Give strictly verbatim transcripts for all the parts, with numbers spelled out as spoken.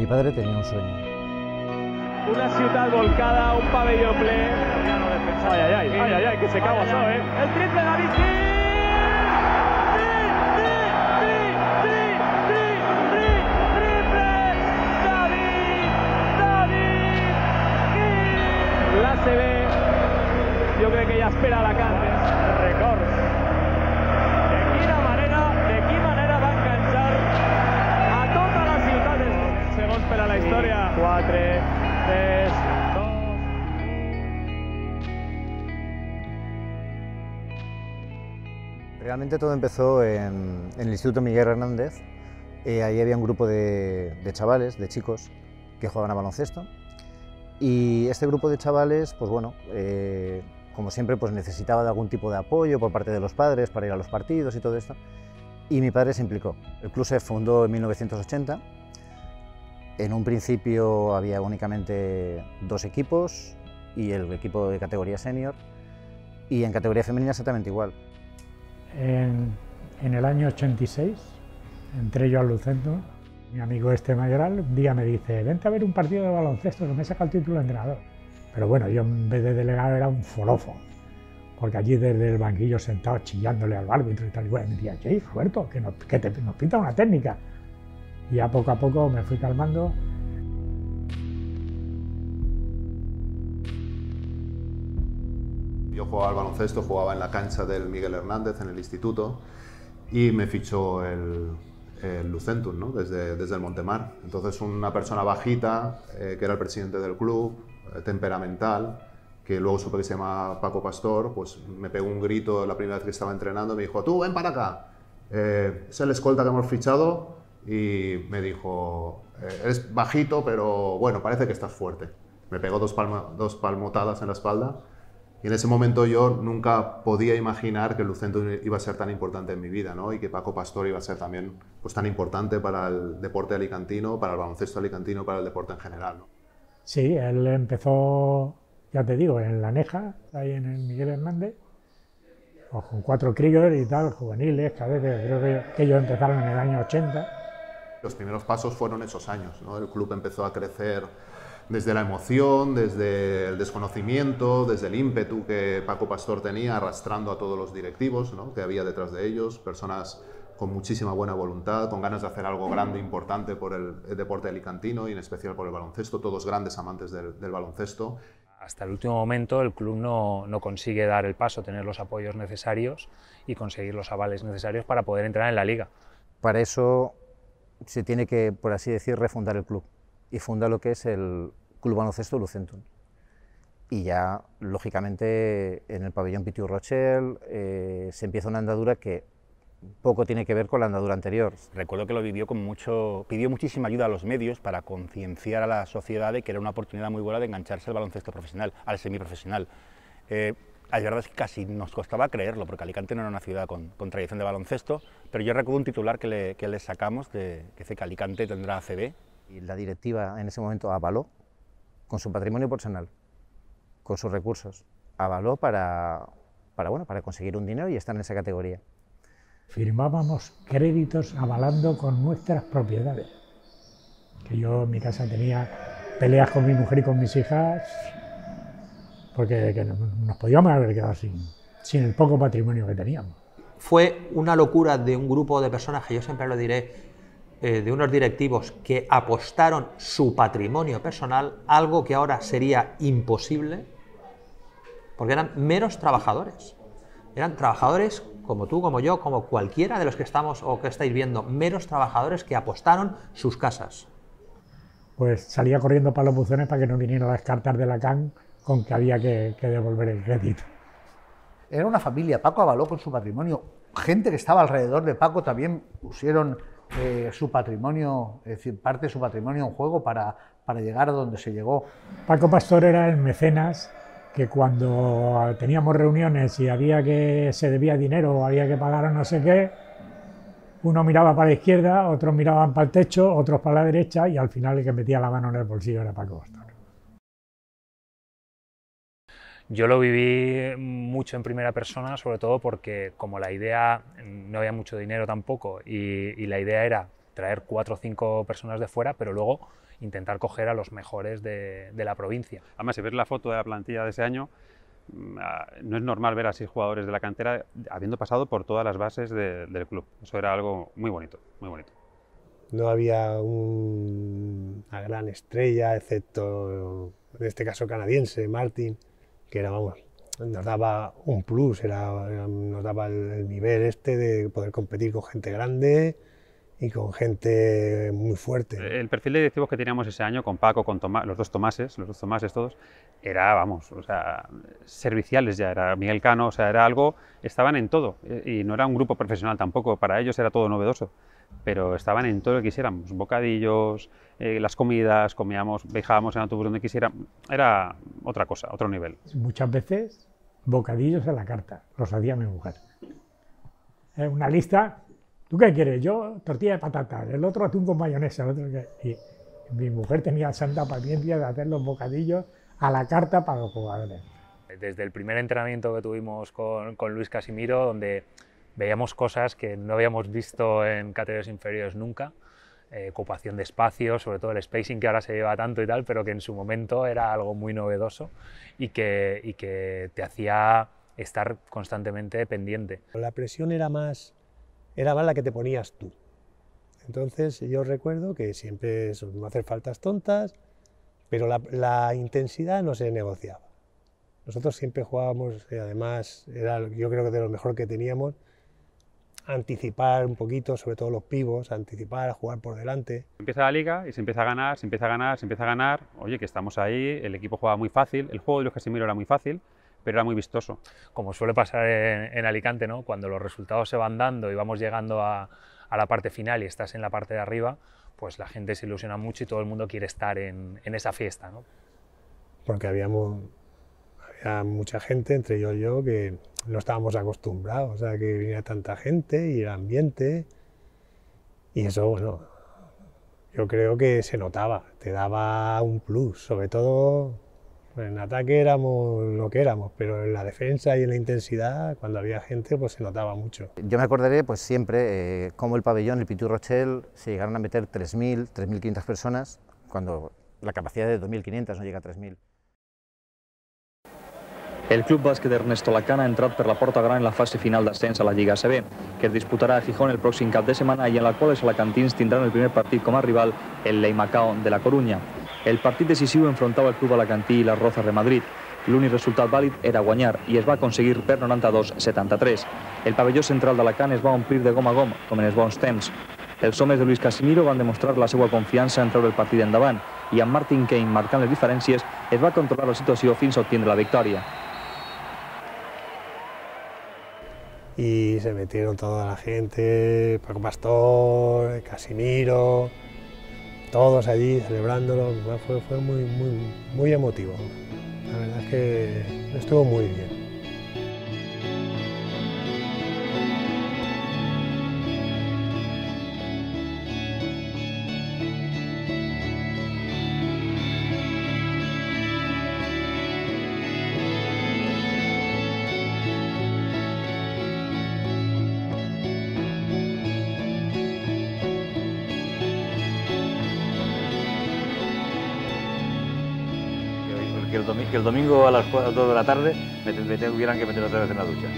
Mi padre tenía un sueño. Una ciudad volcada, un pabellón ple. Ay, ay, ay, ay, ay, ay, que se cago, ¿sabes? El triple David Kidd. La A C B, yo creo que ya espera Alacant. Records. De quina manera, de quina manera va enganxar a tota la ciutat. Segons per a la història. cuatro, tres, dos... Realmente todo empezó en, en el Instituto Miguel Hernández. Eh, ahí había un grupo de, de chavales, de chicos, que jugaban a baloncesto. Y este grupo de chavales, pues bueno, eh, como siempre, pues necesitaba de algún tipo de apoyo por parte de los padres para ir a los partidos y todo esto. Y mi padre se implicó. El club se fundó en mil novecientos ochenta. En un principio había únicamente dos equipos y el equipo de categoría senior. Y en categoría femenina exactamente igual. En, en el año ochenta y seis entré yo al Lucentum. Mi amigo este mayoral un día me dice, vente a ver un partido de baloncesto, que me saca el título de entrenador. Pero bueno, yo en vez de delegado era un forofo, porque allí desde el banquillo sentado chillándole al árbitro y tal, y bueno, me decía, che, Roberto, que, nos, que te, nos pinta una técnica. Y a poco a poco me fui calmando. Yo jugaba al baloncesto, jugaba en la cancha del Miguel Hernández, en el instituto, y me fichó el... el Lucentum, ¿no? desde, desde el Montemar. Entonces una persona bajita, eh, que era el presidente del club, eh, temperamental, que luego supe que se llama Paco Pastor, pues me pegó un grito la primera vez que estaba entrenando, me dijo, tú ven para acá, eh, es el escolta que hemos fichado, y me dijo, eres bajito, pero bueno, parece que estás fuerte. Me pegó dos, palma, dos palmotadas en la espalda, y en ese momento yo nunca podía imaginar que el Lucentum iba a ser tan importante en mi vida, ¿no? Y que Paco Pastor iba a ser también pues, tan importante para el deporte alicantino, para el baloncesto alicantino, para el deporte en general, ¿no? Sí, él empezó, ya te digo, en la Neja, ahí en el Miguel Hernández, pues, con cuatro críos y tal, juveniles, cadetes, creo que ellos empezaron en el año ochenta. Los primeros pasos fueron esos años, ¿no? El club empezó a crecer desde la emoción, desde el desconocimiento, desde el ímpetu que Paco Pastor tenía, arrastrando a todos los directivos, ¿no? que había detrás de ellos, personas con muchísima buena voluntad, con ganas de hacer algo grande, importante por el, el deporte alicantino y en especial por el baloncesto, todos grandes amantes del, del baloncesto. Hasta el último momento el club no, no consigue dar el paso, tener los apoyos necesarios y conseguir los avales necesarios para poder entrar en la liga. Para eso se tiene que, por así decir, refundar el club y funda lo que es el Club Baloncesto Lucentum. Y ya, lógicamente, en el pabellón Pitiu Rochel eh, se empieza una andadura que poco tiene que ver con la andadura anterior. Recuerdo que lo vivió con mucho... pidió muchísima ayuda a los medios para concienciar a la sociedad de que era una oportunidad muy buena de engancharse al baloncesto profesional, al semiprofesional. Eh, la verdad es que casi nos costaba creerlo, porque Alicante no era una ciudad con, con tradición de baloncesto, pero yo recuerdo un titular que le, que le sacamos, de, que dice que Alicante tendrá A C B. Y la directiva en ese momento avaló con su patrimonio personal, con sus recursos, avaló para, para, bueno, para conseguir un dinero y estar en esa categoría. Firmábamos créditos avalando con nuestras propiedades. Que yo en mi casa tenía peleas con mi mujer y con mis hijas, porque que nos podíamos haber quedado sin, sin el poco patrimonio que teníamos. Fue una locura de un grupo de personas, que yo siempre lo diré, de unos directivos que apostaron su patrimonio personal, algo que ahora sería imposible, porque eran meros trabajadores. Eran trabajadores como tú, como yo, como cualquiera de los que estamos o que estáis viendo, meros trabajadores que apostaron sus casas. Pues salía corriendo para los buzones para que no vinieran las cartas de la C A N con que había que, que devolver el crédito. Era una familia, Paco avaló con su patrimonio, gente que estaba alrededor de Paco también pusieron... Eh, su patrimonio, es decir, parte de su patrimonio en juego para, para llegar a donde se llegó. Paco Pastor era el mecenas que cuando teníamos reuniones y había que se debía dinero o había que pagar no sé qué, uno miraba para la izquierda, otros miraban para el techo, otros para la derecha y al final el que metía la mano en el bolsillo era Paco Pastor. Yo lo viví mucho en primera persona, sobre todo porque como la idea, no había mucho dinero tampoco, y, y la idea era traer cuatro o cinco personas de fuera, pero luego intentar coger a los mejores de, de la provincia. Además, si ves la foto de la plantilla de ese año, no es normal ver a seis jugadores de la cantera habiendo pasado por todas las bases de, del club. Eso era algo muy bonito, muy bonito. No había un, una gran estrella, excepto en este caso canadiense, Martin, que era, vamos, nos daba un plus, era, era, nos daba el, el nivel este de poder competir con gente grande y con gente muy fuerte. El perfil de directivos que teníamos ese año con Paco, con Tomás, los dos Tomases, los dos Tomases todos, era, vamos, o sea, serviciales ya, era Miguel Cano, o sea, era algo, estaban en todo y no era un grupo profesional tampoco, para ellos era todo novedoso. Pero estaban en todo lo que quisiéramos, bocadillos, eh, las comidas, comíamos, viajábamos en autobús donde quisiéramos, era otra cosa, otro nivel. Muchas veces bocadillos a la carta, los hacía mi mujer. Eh, una lista, ¿tú qué quieres? Yo tortilla de patata, el otro atún con mayonesa, el otro que... Y mi mujer tenía santa paciencia de hacer los bocadillos a la carta para los jugadores. Desde el primer entrenamiento que tuvimos con, con Luis Casimiro, donde veíamos cosas que no habíamos visto en categorías inferiores nunca, eh, ocupación de espacios, sobre todo el spacing que ahora se lleva tanto y tal, pero que en su momento era algo muy novedoso y que, y que te hacía estar constantemente pendiente. La presión era más, era más la que te ponías tú. Entonces yo recuerdo que siempre eso, no hacer faltas tontas, pero la, la intensidad no se negociaba. Nosotros siempre jugábamos, y además era, yo creo que de lo mejor que teníamos, anticipar un poquito, sobre todo los pibos, anticipar, jugar por delante. Empieza la liga y se empieza a ganar, se empieza a ganar, se empieza a ganar. Oye, que estamos ahí, el equipo jugaba muy fácil, el juego de Luis Casimiro era muy fácil, pero era muy vistoso. Como suele pasar en, en Alicante, ¿no? Cuando los resultados se van dando y vamos llegando a, a la parte final y estás en la parte de arriba, pues la gente se ilusiona mucho y todo el mundo quiere estar en, en esa fiesta, ¿no? Porque habíamos, había mucha gente, entre yo y yo, que no estábamos acostumbrados a que viniera tanta gente y el ambiente, y eso, bueno, yo creo que se notaba, te daba un plus, sobre todo en ataque éramos lo que éramos, pero en la defensa y en la intensidad, cuando había gente, pues se notaba mucho. Yo me acordaré, pues siempre, eh, como el pabellón, el Pitiu Rochel, se llegaron a meter tres mil, tres mil quinientas personas, cuando la capacidad de dos mil quinientas no llega a tres mil. El Club Bàsquet Ernesto Alacant ha entrat per la porta gran en la fase final d'ascens a la Lliga C B, que es disputarà a Gijón el pròxim cap de setmana i en la qual els alacantins tindran el primer partit com a rival el Leimacao de la Coruña. El partit decisiu enfrontava el Club Alacantí i les Rozas de Madrid. L'únic resultat vàlid era guanyar i es va aconseguir per noranta-dos a setanta-tres. El pavelló central d'Alacant es va omplir de gom a gom, com en els bons temps. Els homes de Luis Casimiro van demostrar la seva confiança en treure el partit endavant i amb Martin Kane marcant les diferències es va controlar la situació fins a obtenir la victòria. Y se metieron toda la gente, Paco Pastor, Casimiro, todos allí celebrándolo, fue, fue muy, muy, muy emotivo, la verdad es que estuvo muy bien. Que el domingo a las cuatro de la tarde me, me, me hubieran que meter otra vez en la ducha.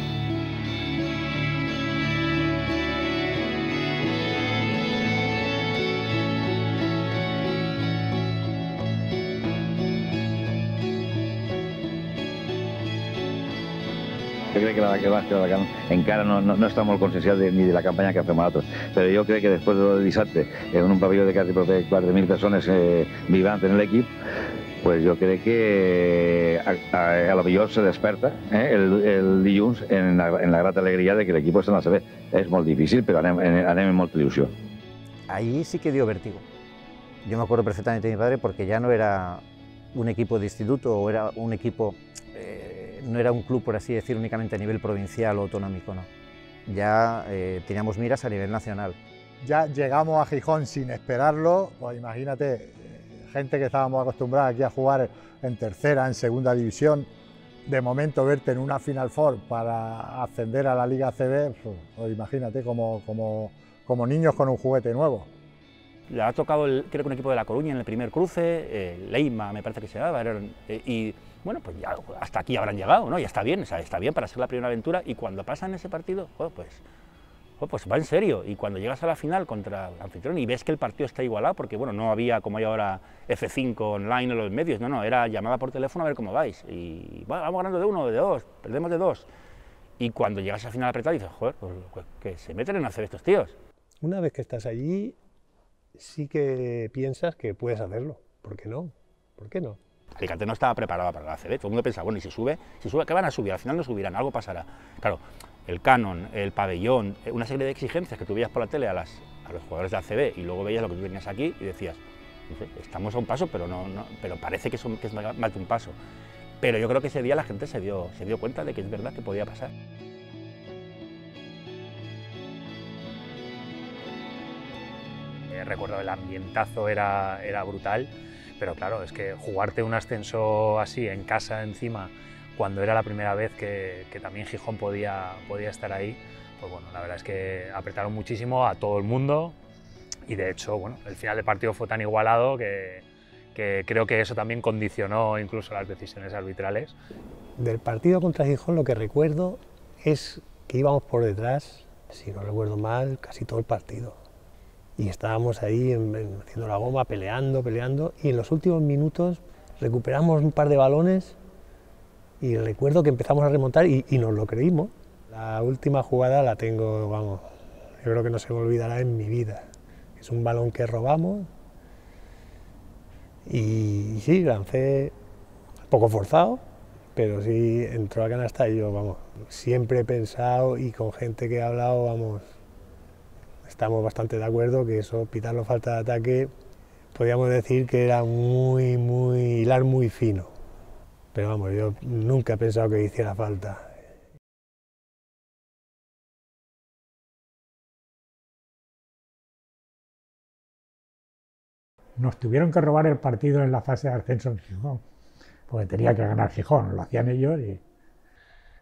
Yo creo que la que va, que la que encara no, no, no està molt consciencial de, ni de la campaña que fem nosaltres, però jo crec que després del dissabte, en un pavelló de quasi quatre mil persones eh, vivant en l'equip, pues yo creo que a, a, a la Villor se despierta eh, el, el dilluns en la, en la gran alegría de que el equipo está en la C B. Es muy difícil, pero anem, anem en molta ilusión. Ahí sí que dio vértigo. Yo me acuerdo perfectamente de mi padre porque ya no era un equipo de instituto o era un equipo, eh, no era un club, por así decir, únicamente a nivel provincial o autonómico, no. Ya eh, teníamos miras a nivel nacional. Ya llegamos a Gijón sin esperarlo, pues imagínate, gente que estábamos acostumbrados aquí a jugar en tercera, en segunda división, de momento verte en una Final Four para ascender a la Liga C B, pues, pues imagínate como, como, como niños con un juguete nuevo. Le ha tocado, el, creo que un equipo de La Coruña en el primer cruce, eh, Leima me parece que se daba, eran, eh, y bueno, pues ya hasta aquí habrán llegado, ¿no? Ya está bien, o sea, está bien para ser la primera aventura, y cuando pasan ese partido, oh, pues, oh, pues va en serio, y cuando llegas a la final contra el anfitrión y ves que el partido está igualado, porque bueno, no había como hay ahora efe cinco online o los medios, no, no, era llamada por teléfono a ver cómo vais, y bueno, vamos ganando de uno, de dos, perdemos de dos, y cuando llegas a la final apretada dices, joder, pues, que se meten en hacer estos tíos. Una vez que estás allí, sí que piensas que puedes hacerlo. ¿Por qué no? ¿Por qué no? Alicante no estaba preparada para la A C B. Todo el mundo pensaba, bueno, y si sube, si sube, ¿qué van a subir? Al final no subirán, algo pasará. Claro, el canon, el pabellón, una serie de exigencias que tú veías por la tele a, las, a los jugadores de A C B, y luego veías lo que tú tenías aquí y decías, no sé, estamos a un paso, pero, no, no, pero parece que, son, que es más de un paso. Pero yo creo que ese día la gente se dio, se dio cuenta de que es verdad que podía pasar. Recuerdo el ambientazo era, era brutal, pero claro, es que jugarte un ascenso así en casa encima, cuando era la primera vez que, que también Gijón podía, podía estar ahí, pues bueno, la verdad es que apretaron muchísimo a todo el mundo, y de hecho, bueno, el final del partido fue tan igualado que, que creo que eso también condicionó incluso las decisiones arbitrales. Del partido contra Gijón lo que recuerdo es que íbamos por detrás, si no recuerdo mal, casi todo el partido. Y estábamos ahí en, en, haciendo la goma, peleando, peleando, y en los últimos minutos recuperamos un par de balones y recuerdo que empezamos a remontar y, y nos lo creímos. La última jugada la tengo, vamos, yo creo que no se me olvidará en mi vida. Es un balón que robamos y, y sí, lancé poco forzado, pero sí entró a canasta y yo, vamos, siempre he pensado y con gente que he hablado, vamos, estamos bastante de acuerdo que eso, pitarlo falta de ataque, podríamos decir que era muy, muy, hilar muy fino. Pero vamos, yo nunca he pensado que hiciera falta. Nos tuvieron que robar el partido en la fase de ascenso en Gijón, porque tenía que ganar Gijón, lo hacían ellos y...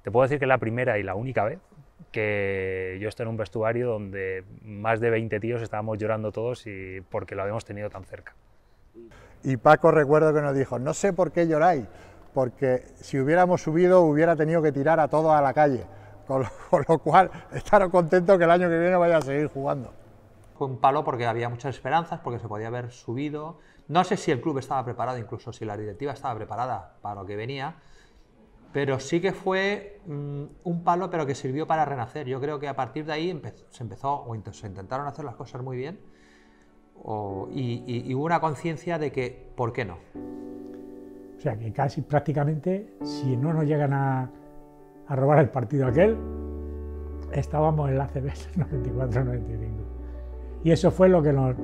Te puedo decir que es la primera y la única vez que yo estoy en un vestuario donde más de veinte tíos estábamos llorando todos y porque lo habíamos tenido tan cerca. Y Paco recuerdo que nos dijo, no sé por qué lloráis, porque si hubiéramos subido hubiera tenido que tirar a todos a la calle, con lo, con lo cual estaros contentos que el año que viene vaya a seguir jugando. Fue un palo porque había muchas esperanzas, porque se podía haber subido, no sé si el club estaba preparado, incluso si la directiva estaba preparada para lo que venía, pero sí que fue mmm, un palo, pero que sirvió para renacer. Yo creo que a partir de ahí empezó, se empezó, o se intentaron hacer las cosas muy bien, o, y, y, y hubo una conciencia de que, ¿por qué no? O sea, que casi prácticamente, si no nos llegan a, a robar el partido aquel, estábamos en la A C B noventa y cuatro noventa y cinco. Y eso fue lo que nos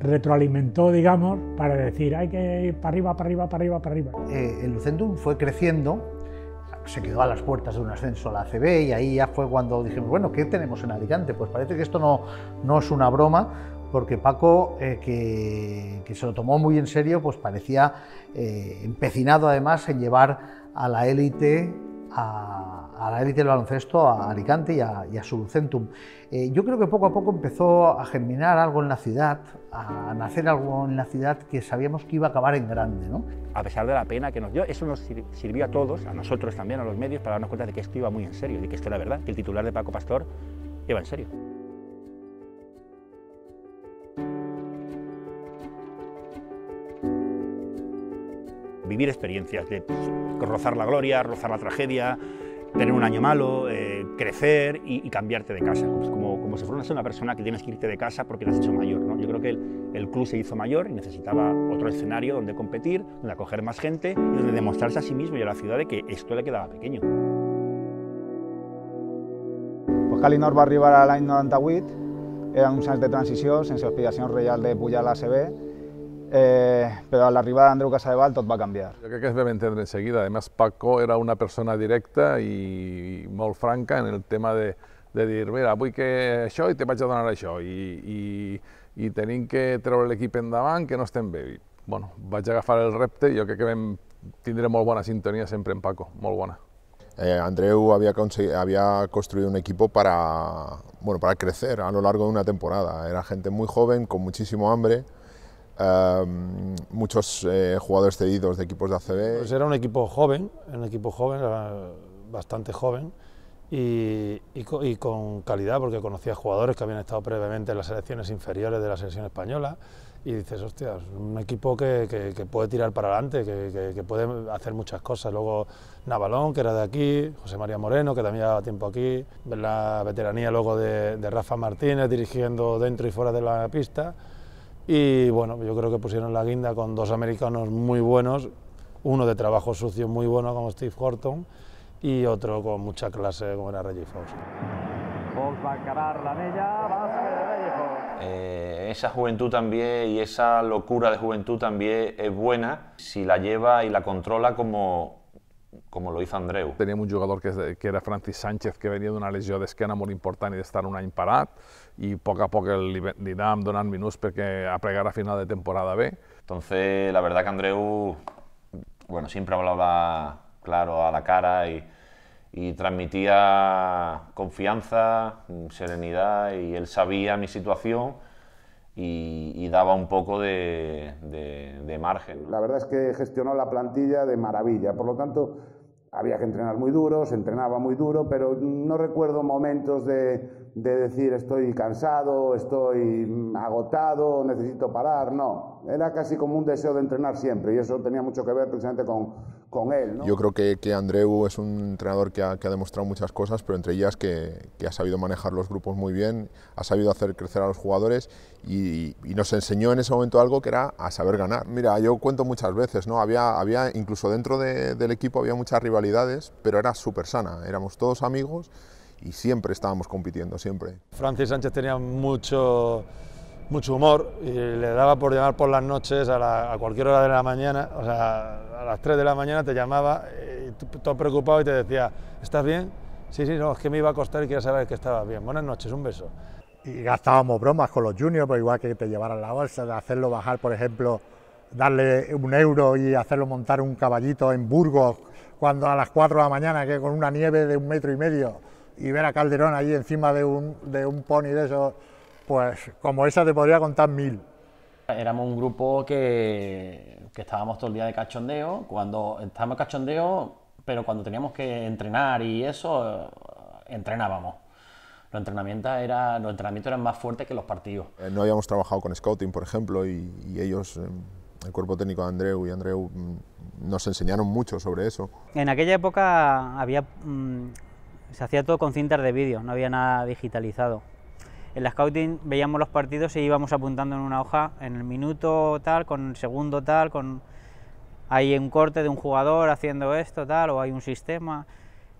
retroalimentó, digamos, para decir hay que ir para arriba, para arriba, para arriba, para arriba. Eh, el Lucentum fue creciendo, se quedó a las puertas de un ascenso a la A C B y ahí ya fue cuando dijimos, bueno, ¿qué tenemos en Alicante? Pues parece que esto no, no es una broma, porque Paco, eh, que, que se lo tomó muy en serio, pues parecía eh, empecinado además en llevar a la élite a, a la élite del baloncesto, a Alicante y a, y a su Lucentum. Eh, yo creo que poco a poco empezó a germinar algo en la ciudad, a nacer algo en la ciudad que sabíamos que iba a acabar en grande, ¿no? A pesar de la pena que nos dio, eso nos sirvió a todos, a nosotros también, a los medios, para darnos cuenta de que esto iba muy en serio, de que esto era verdad, que el titular de Paco Pastor iba en serio. Vivir experiencias de pues, rozar la gloria, rozar la tragedia, tener un año malo, eh, crecer y, y cambiarte de casa. Pues como, como si fueras una persona que tienes que irte de casa porque te has hecho mayor, ¿no? Yo creo que el, el club se hizo mayor y necesitaba otro escenario donde competir, donde acoger más gente y donde demostrarse a sí mismo y a la ciudad de que esto le quedaba pequeño. Pues Calinor va arribar a l'any noranta-vuit, eren uns anys de transició, sense aspiracions reals de pujar a l'A C B, Eh, pero a la arribada de Andreu Casadevall todo va a cambiar. Yo creo que es debe entender enseguida. Además, Paco era una persona directa y muy franca en el tema de, de decir, mira, voy que això y te vaig a donar això y, y, y tenim que treure l'equip endavant que no estem bé. Bueno, vaig agafar el repte y yo creo que vam tindre molt bona sintonia sempre en Paco, molt bona. Eh, Andreu había, había construido un equipo para, bueno, para crecer a lo largo de una temporada. Era gente muy joven, con muchísimo hambre, eh, muchos eh, jugadores cedidos de equipos de A C B. Pues era un equipo joven, un equipo joven, bastante joven, y, y, con, y con calidad, porque conocía jugadores que habían estado previamente en las selecciones inferiores de la selección española, y dices, hostia, es un equipo que, que, que puede tirar para adelante, que, que, que puede hacer muchas cosas. Luego Navalón, que era de aquí, José María Moreno, que también llevaba tiempo aquí, la veteranía luego de, de Rafa Martínez dirigiendo dentro y fuera de la pista, y bueno, yo creo que pusieron la guinda con dos americanos muy buenos, uno de trabajo sucio muy bueno como Steve Horton, y otro con mucha clase como era Reggie Fox. Fox va a encarar la mella, Vázquez. Eh, esa juventud también y esa locura de juventud también es buena si la lleva y la controla como, como lo hizo Andreu. Teníem un jugador que, que era Francis Sánchez, que venia d'una lesió d'esquena molt important i d'estar un any parat, i a poc a poc li, li anàvem donant minuts perquè aplegara a final de temporada bé. Entonces, la verdad que Andreu, bueno, siempre hablaba claro a la cara y y transmitía confianza, serenidad, y él sabía mi situación y, y daba un poco de, de, de margen. La verdad es que gestionó la plantilla de maravilla, por lo tanto había que entrenar muy duro, se entrenaba muy duro, pero no recuerdo momentos de, de decir estoy cansado, estoy agotado, necesito parar, no. Era casi como un deseo de entrenar siempre, y eso tenía mucho que ver precisamente con, con él, ¿no? Yo creo que, que Andreu es un entrenador que ha, que ha demostrado muchas cosas, pero entre ellas que, que ha sabido manejar los grupos muy bien, ha sabido hacer crecer a los jugadores y, y nos enseñó en ese momento algo que era a saber ganar. Mira, yo cuento muchas veces, ¿no? Había, había, incluso dentro de, del equipo había muchas rivalidades, pero era súper sana, éramos todos amigos y siempre estábamos compitiendo, siempre. Francis Sánchez tenía mucho... mucho humor y le daba por llamar por las noches a, la, a cualquier hora de la mañana, o sea, a las tres de la mañana te llamaba y tú, todo preocupado, y te decía, ¿estás bien? Sí, sí, no, es que me iba a costar y quería saber que estabas bien. Buenas noches, un beso. Y gastábamos bromas con los juniors, pero igual que te llevaran la bolsa, de hacerlo bajar, por ejemplo, darle un euro y hacerlo montar un caballito en Burgos, cuando a las cuatro de la mañana, que con una nieve de un metro y medio, y ver a Calderón allí encima de un, de un pony de esos. Pues como esa te podría contar mil. Éramos un grupo que, que estábamos todo el día de cachondeo. Cuando estábamos cachondeo, pero cuando teníamos que entrenar y eso, entrenábamos. Los entrenamientos, era, los entrenamientos eran más fuertes que los partidos. No habíamos trabajado con scouting, por ejemplo, y, y ellos, el cuerpo técnico de Andreu y Andreu, nos enseñaron mucho sobre eso. En aquella época había, se hacía todo con cintas de vídeo, no había nada digitalizado. En la scouting veíamos los partidos y íbamos apuntando en una hoja, en el minuto tal, con el segundo tal, con hay un corte de un jugador haciendo esto tal, o hay un sistema,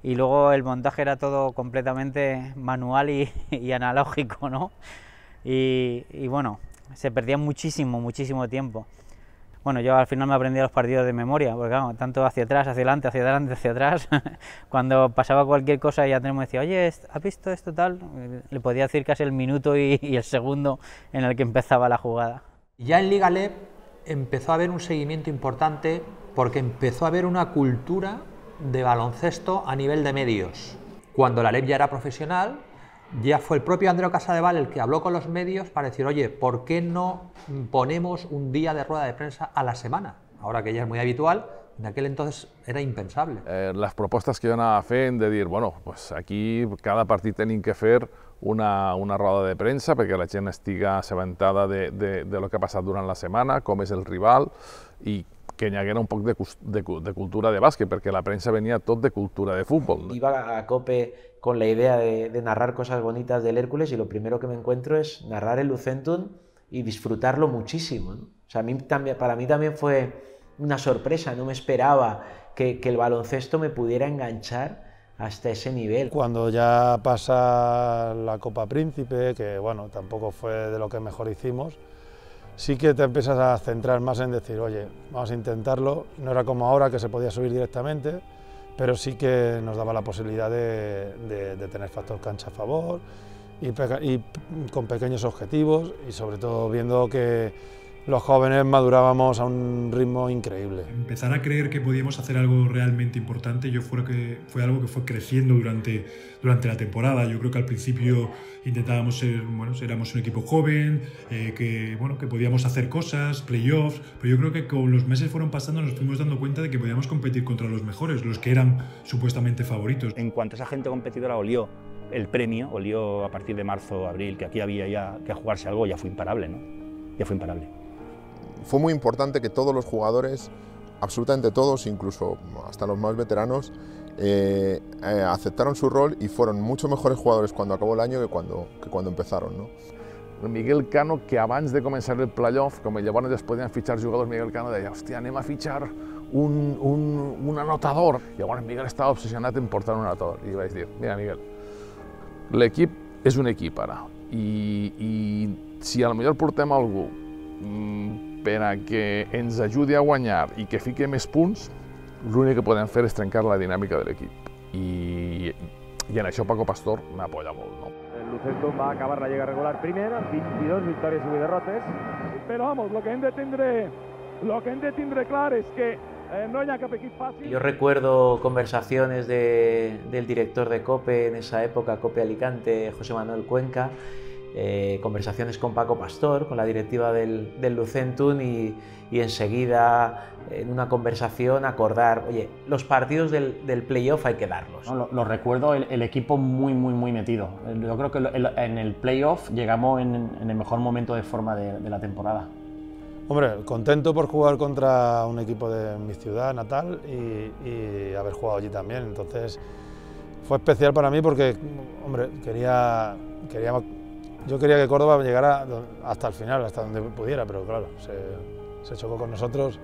y luego el montaje era todo completamente manual y, y analógico, ¿no? Y, y bueno, se perdía muchísimo, muchísimo tiempo. Bueno, yo al final me aprendía los partidos de memoria, porque claro, tanto hacia atrás, hacia adelante, hacia adelante, hacia atrás, cuando pasaba cualquier cosa y ya tenemos que decir, oye, ¿has visto esto tal? Le podía decir casi el minuto y, y el segundo en el que empezaba la jugada. Ya en Liga L E B empezó a haber un seguimiento importante porque empezó a haber una cultura de baloncesto a nivel de medios. Cuando la L E B ya era profesional, ya fue el propio Andreu Casadevall el que habló con los medios para decir, oye, ¿por qué no ponemos un día de rueda de prensa a la semana? Ahora que ya es muy habitual, en aquel entonces era impensable. Eh, las propuestas que yo anava fent de dir, bueno, pues aquí cada partit tenim que fer una, una roda de premsa perquè la gent estiga assabentada de, de, de lo que ha passat durant la setmana, com és el rival, i que hi haguera un poc de, de, de cultura de bàsquet, perquè la premsa venia tot de cultura de fútbol. Iba a COPE con la idea de, de narrar cosas bonitas del Hércules, y lo primero que me encuentro es narrar el Lucentum y disfrutarlo muchísimo, ¿no? O sea, a mí también, para mí también fue una sorpresa, no me esperaba que, que el baloncesto me pudiera enganchar hasta ese nivel. Cuando ya pasa la Copa Príncipe, que bueno, tampoco fue de lo que mejor hicimos, sí que te empiezas a centrar más en decir, oye, vamos a intentarlo. No era como ahora que se podía subir directamente, pero sí que nos daba la posibilidad de, de, de tener factor cancha a favor y, y con pequeños objetivos, y sobre todo viendo que los jóvenes madurábamos a un ritmo increíble. Empezar a creer que podíamos hacer algo realmente importante yo fue, que, fue algo que fue creciendo durante, durante la temporada. Yo creo que al principio intentábamos ser, bueno, éramos un equipo joven, eh, que, bueno, que podíamos hacer cosas, playoffs, pero yo creo que con los meses fueron pasando nos fuimos dando cuenta de que podíamos competir contra los mejores, los que eran supuestamente favoritos. En cuanto a esa gente competidora olió el premio, olió a partir de marzo, abril, que aquí había ya que jugarse algo, ya fue imparable, ¿no? Ya fue imparable. Fue muy importante que todos los jugadores, absolutamente todos, incluso hasta los más veteranos, eh, eh, aceptaron su rol y fueron mucho mejores jugadores cuando acabó el año que cuando, que cuando empezaron, ¿no? Miguel Cano, que abans de començar el playoff, com llavors es podien fitxar jugadors, Miguel Cano deia, hòstia, anem a fitxar un, un, un anotador. Llavors Miguel estava obsessionat en portar un anotador. I vaig dir, mira Miguel, l'equip és un equip ara, i, i si potser portem algú per a que ens ajudi a guanyar i que fique més punts, l'únic que podem fer és trencar la dinàmica de l'equip. I, I en això Paco Pastor m'apoya molt, no? El Lucentum va acabar la Lliga regular primera, veintidós victòries i vuit derrotes. Però, vamos, lo que hem de tindre, lo que hem de tindre clar és que no hi ha cap equip fàcil. Yo recuerdo conversaciones de, del director de COPE en esa época, COPE Alicante, José Manuel Cuenca, Eh, conversaciones con Paco Pastor, con la directiva del, del Lucentum y, y enseguida en una conversación acordar, oye, los partidos del, del playoff hay que darlos. No, lo, lo recuerdo el, el equipo muy, muy, muy metido. Yo creo que el, en el playoff llegamos en, en el mejor momento de forma de, de la temporada. Hombre, contento por jugar contra un equipo de mi ciudad natal y, y haber jugado allí también. Entonces fue especial para mí porque, hombre, quería, quería yo quería que Córdoba llegara hasta el final, hasta donde pudiera, pero claro, se, se chocó con nosotros.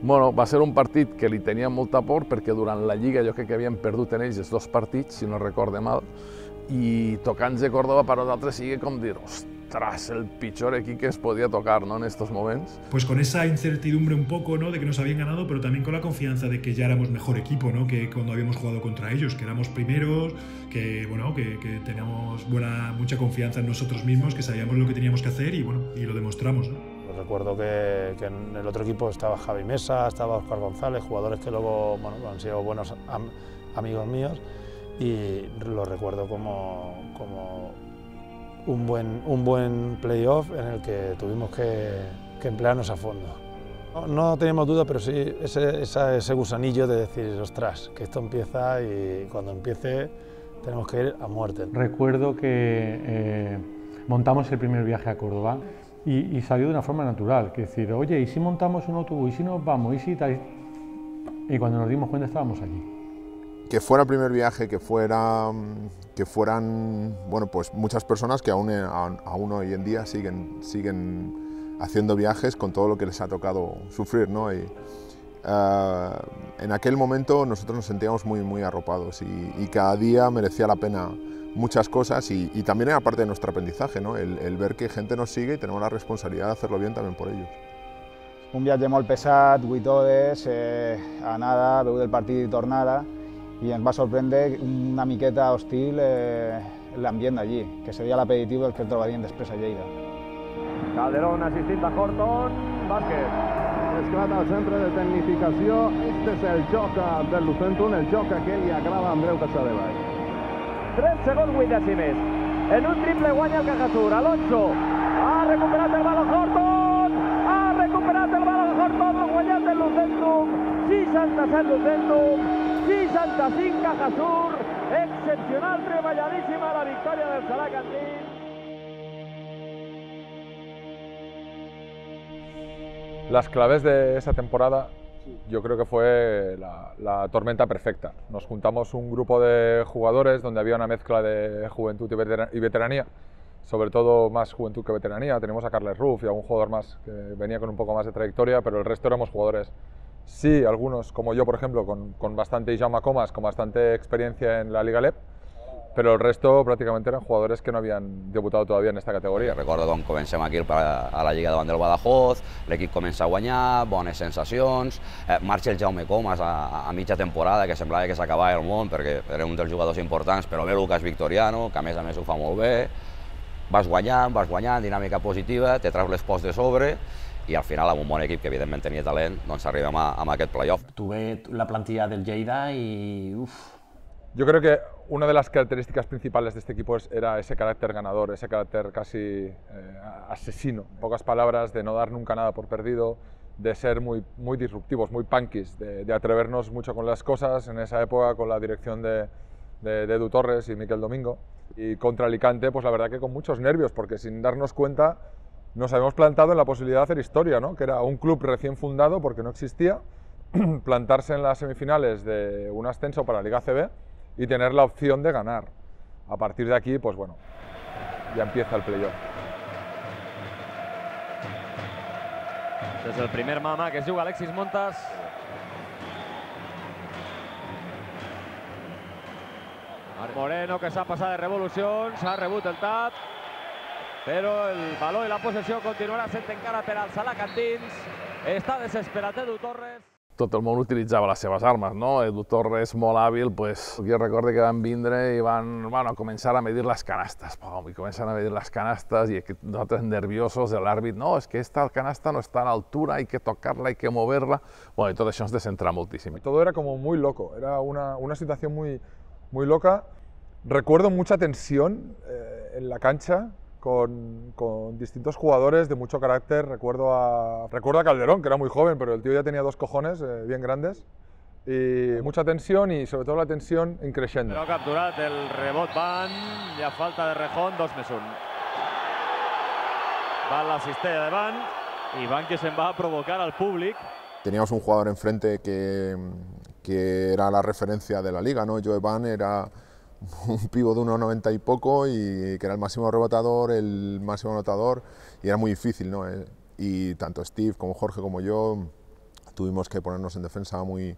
Bueno, va ser un partit que li tenia molta por perquè durant la Lliga jo crec que havien perdut en ells els dos partits, si no recorde mal, i tocant-nos a Córdoba per nosaltres sigui com dir, ostras, el pitjor equip que es podia tocar, ¿no?, en estos moments. Pues con esa incertidumbre un poco, ¿no?, de que nos habían ganado, pero también con la confianza de que ya éramos mejor equipo, ¿no?, que cuando habíamos jugado contra ellos, que éramos primeros, que, bueno, que, que teníamos buena, mucha confianza en nosotros mismos, que sabíamos lo que teníamos que hacer y, bueno, y lo demostramos, ¿no? Recuerdo que, que en el otro equipo estaba Javi Mesa, estaba Óscar González, jugadores que luego, bueno, han sido buenos am, amigos míos y lo recuerdo como, como un buen, un buen playoff en el que tuvimos que, que emplearnos a fondo. No, no teníamos duda, pero sí ese, ese, ese gusanillo de decir, ostras, que esto empieza y cuando empiece tenemos que ir a muerte. Recuerdo que eh, montamos el primer viaje a Córdoba. Y, y salió de una forma natural, que decir, oye, ¿y si montamos un autobús? ¿Y si nos vamos? ¿Y si tal? Y cuando nos dimos cuenta estábamos allí. Que fuera el primer viaje, que, fuera, que fueran bueno, pues muchas personas que aún, aún hoy en día siguen, siguen haciendo viajes con todo lo que les ha tocado sufrir, ¿no? Y, uh, en aquel momento nosotros nos sentíamos muy, muy arropados y, y cada día merecía la pena muchas cosas y, y también era parte de nuestro aprendizaje, ¿no? el, el ver que gente nos sigue y tenemos la responsabilidad de hacerlo bien también por ellos. Un viatge molt pesat, vuit hores, eh, anada, veu del partit i tornada, i ens va sorprendre una miqueta hostil eh, l'ambient d'allí, que seria l'aperitiu del que trobarien després a Lleida. Calderón assistint a Horton, Vázquez. Esclata al centre de tecnificació, este és el joc del Lucentum, el joc que li agrada a Andreu Casadevall. tres segons vuit dècimes. En un triple guanya el Cajasur. Alonso ha recuperat el balón Horton. Ha recuperat el balón Horton. L'ha guanyat el Lucentum. seixanta-set Lucentum. seixanta-cinc Cajasur. Excepcional, treballadíssima la victòria del alacantins. Las claves de esa temporada yo creo que fue la, la tormenta perfecta. Nos juntamos un grupo de jugadores donde había una mezcla de juventud y veteranía, sobre todo más juventud que veteranía. Teníamos a Carles Ruff y algún jugador más que venía con un poco más de trayectoria, pero el resto éramos jugadores. Sí, algunos, como yo, por ejemplo, con, con bastante Jaume Comas, con bastante experiencia en la Liga L E B, pero el resto prácticamente eran jugadores que no habían debutado todavía en esta categoría. Recordo com comencem aquí a la Lliga davant del Badajoz, l'equip comença a guanyar, bones sensacions, eh, marxa el Jaume Comas a, a mitja temporada, que semblava que s'acabava el món perquè era un dels jugadors importants, però ve Lucas Victoriano, que a més a més ho fa molt bé, vas guanyant, vas guanyant, dinàmica positiva, te treus les pors de sobre i al final amb un bon equip que evidentment tenia talent doncs arribem amb aquest playoff. Tu ves la plantilla del Lleida i uff. Yo creo que una de las características principales de este equipo era ese carácter ganador, ese carácter casi eh, asesino, en pocas palabras, de no dar nunca nada por perdido, de ser muy, muy disruptivos, muy punkis, de, de atrevernos mucho con las cosas en esa época con la dirección de, de, de Edu Torres y Miquel Domingo. Y contra Alicante, pues la verdad que con muchos nervios, porque sin darnos cuenta nos habíamos plantado en la posibilidad de hacer historia, ¿no? Que era un club recién fundado porque no existía, plantarse en las semifinales de un ascenso para la Liga C B y tener la opción de ganar. A partir de aquí, pues bueno, ya empieza el playoff. Desde el primer mamá que juega Alexis Montas. Moreno, que s'ha passat de revolucions, s'ha rebut el tap, però el valor de la possessió continuarà sent encara per als alacantins. Està desesperat Edu Torres. Tot el món utilitzava les seves armes, no? Edu Torres, molt hàbil, pues, jo recordo que van vindre i van bueno, començar a medir les canastes. Pum, i comencen a medir les canastes i nosaltres nerviosos, l'àrbit, no, és que esta canasta no està en altura, hay que tocarla, hay que moverla. Bueno, i tot això ens descentrà moltíssim. Todo era como muy loco, era una, una situación muy, muy loca. Recuerdo mucha tensión eh, en la cancha, Con, con distintos jugadores de mucho carácter. Recuerdo a, recuerdo a Calderón, que era muy joven, pero el tío ya tenía dos cojones eh, bien grandes. Y mucha tensión y sobre todo la tensión en creixent. Pero capturat el rebot van y a falta de Rejón, dos més un. Van la cistella de Van y Van que se va a provocar al público. Teníamos un jugador enfrente que, que era la referencia de la liga, ¿no? Joe Van era un pivo de uno noventa y poco y que era el máximo rebotador, el máximo anotador, y era muy difícil, ¿no? Y tanto Steve como Jorge como yo tuvimos que ponernos en defensa muy,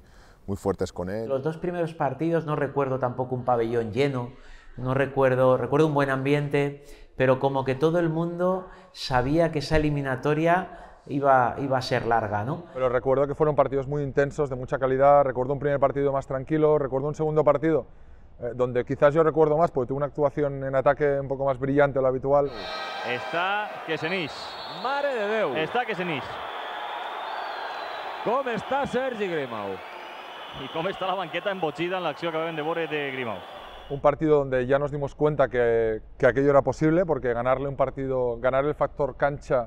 muy fuertes con él. Los dos primeros partidos no recuerdo tampoco un pabellón lleno, no recuerdo, recuerdo un buen ambiente, pero como que todo el mundo sabía que esa eliminatoria Iba, iba a ser larga, ¿no? Pero recuerdo que fueron partidos muy intensos, de mucha calidad. Recuerdo un primer partido más tranquilo, recuerdo un segundo partido donde quizás yo recuerdo más, porque tuve una actuación en ataque un poco más brillante de lo habitual. Está que se nix. Mare de Déu. Está que se nix. ¿Cómo está Sergi Grimau? ¿Y cómo está la banqueta embotida en la acción que ven de Bore de Grimau? Un partido donde ya nos dimos cuenta que, que aquello era posible, porque ganarle un partido, ganar el factor cancha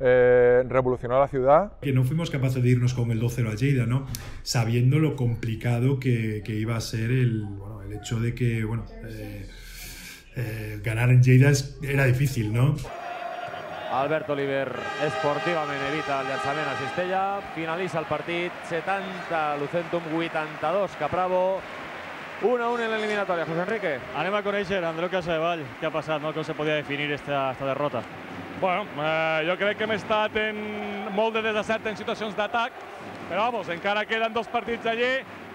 Eh, revolucionó la ciudad. Que no fuimos capaces de irnos con el dos cero a Lleida, ¿no? Sabiendo lo complicado que, que iba a ser el, bueno, el hecho de que bueno, eh, eh, ganar en Lleida es, era difícil, ¿no? Albert Oliver esportivament evita el llançament a Cistella, finalitza el partit setanta Lucentum, vuitanta-dos Caprabo, uno a uno en la eliminatoria. José Enrique. Anem a conèixer Andreu Casadevall, què ha passat, no? Com se podia definir esta, esta derrota? Bueno, eh, jo crec que hem estat en molt de desacert en situacions d'atac, però vamos, encara queden dos partits allí